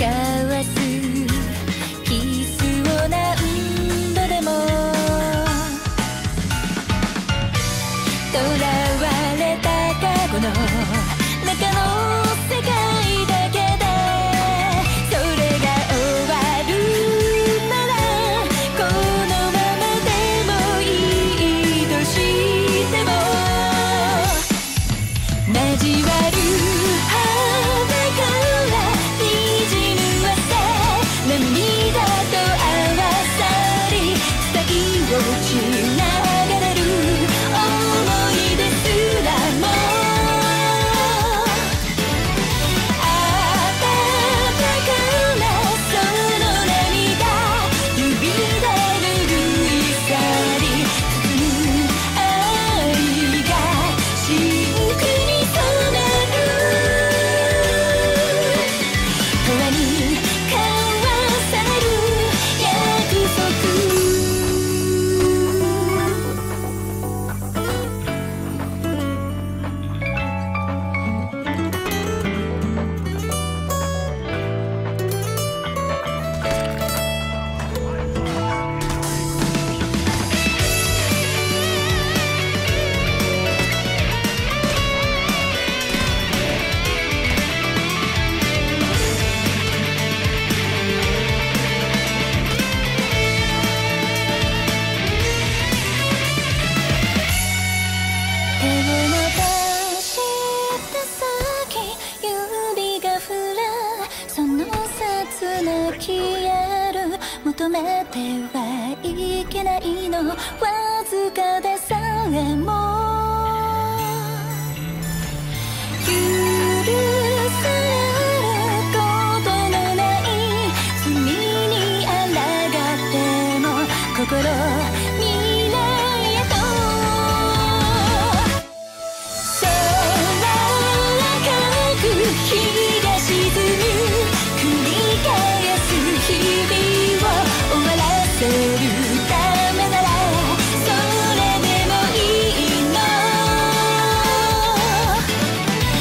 交わすキスを何度でも囚われた過去の中の世界だけでそれが終わるならこのままでもいいとしても交わる求めてはいけないのわずかでさえも許されることのない罪に抗っても心未来へと空高く日が沈む繰り返す日々「それでもいいの」「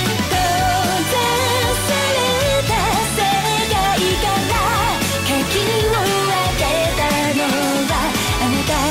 閉ざされた世界から鍵を開けたのはあなた」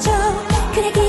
情くれぎ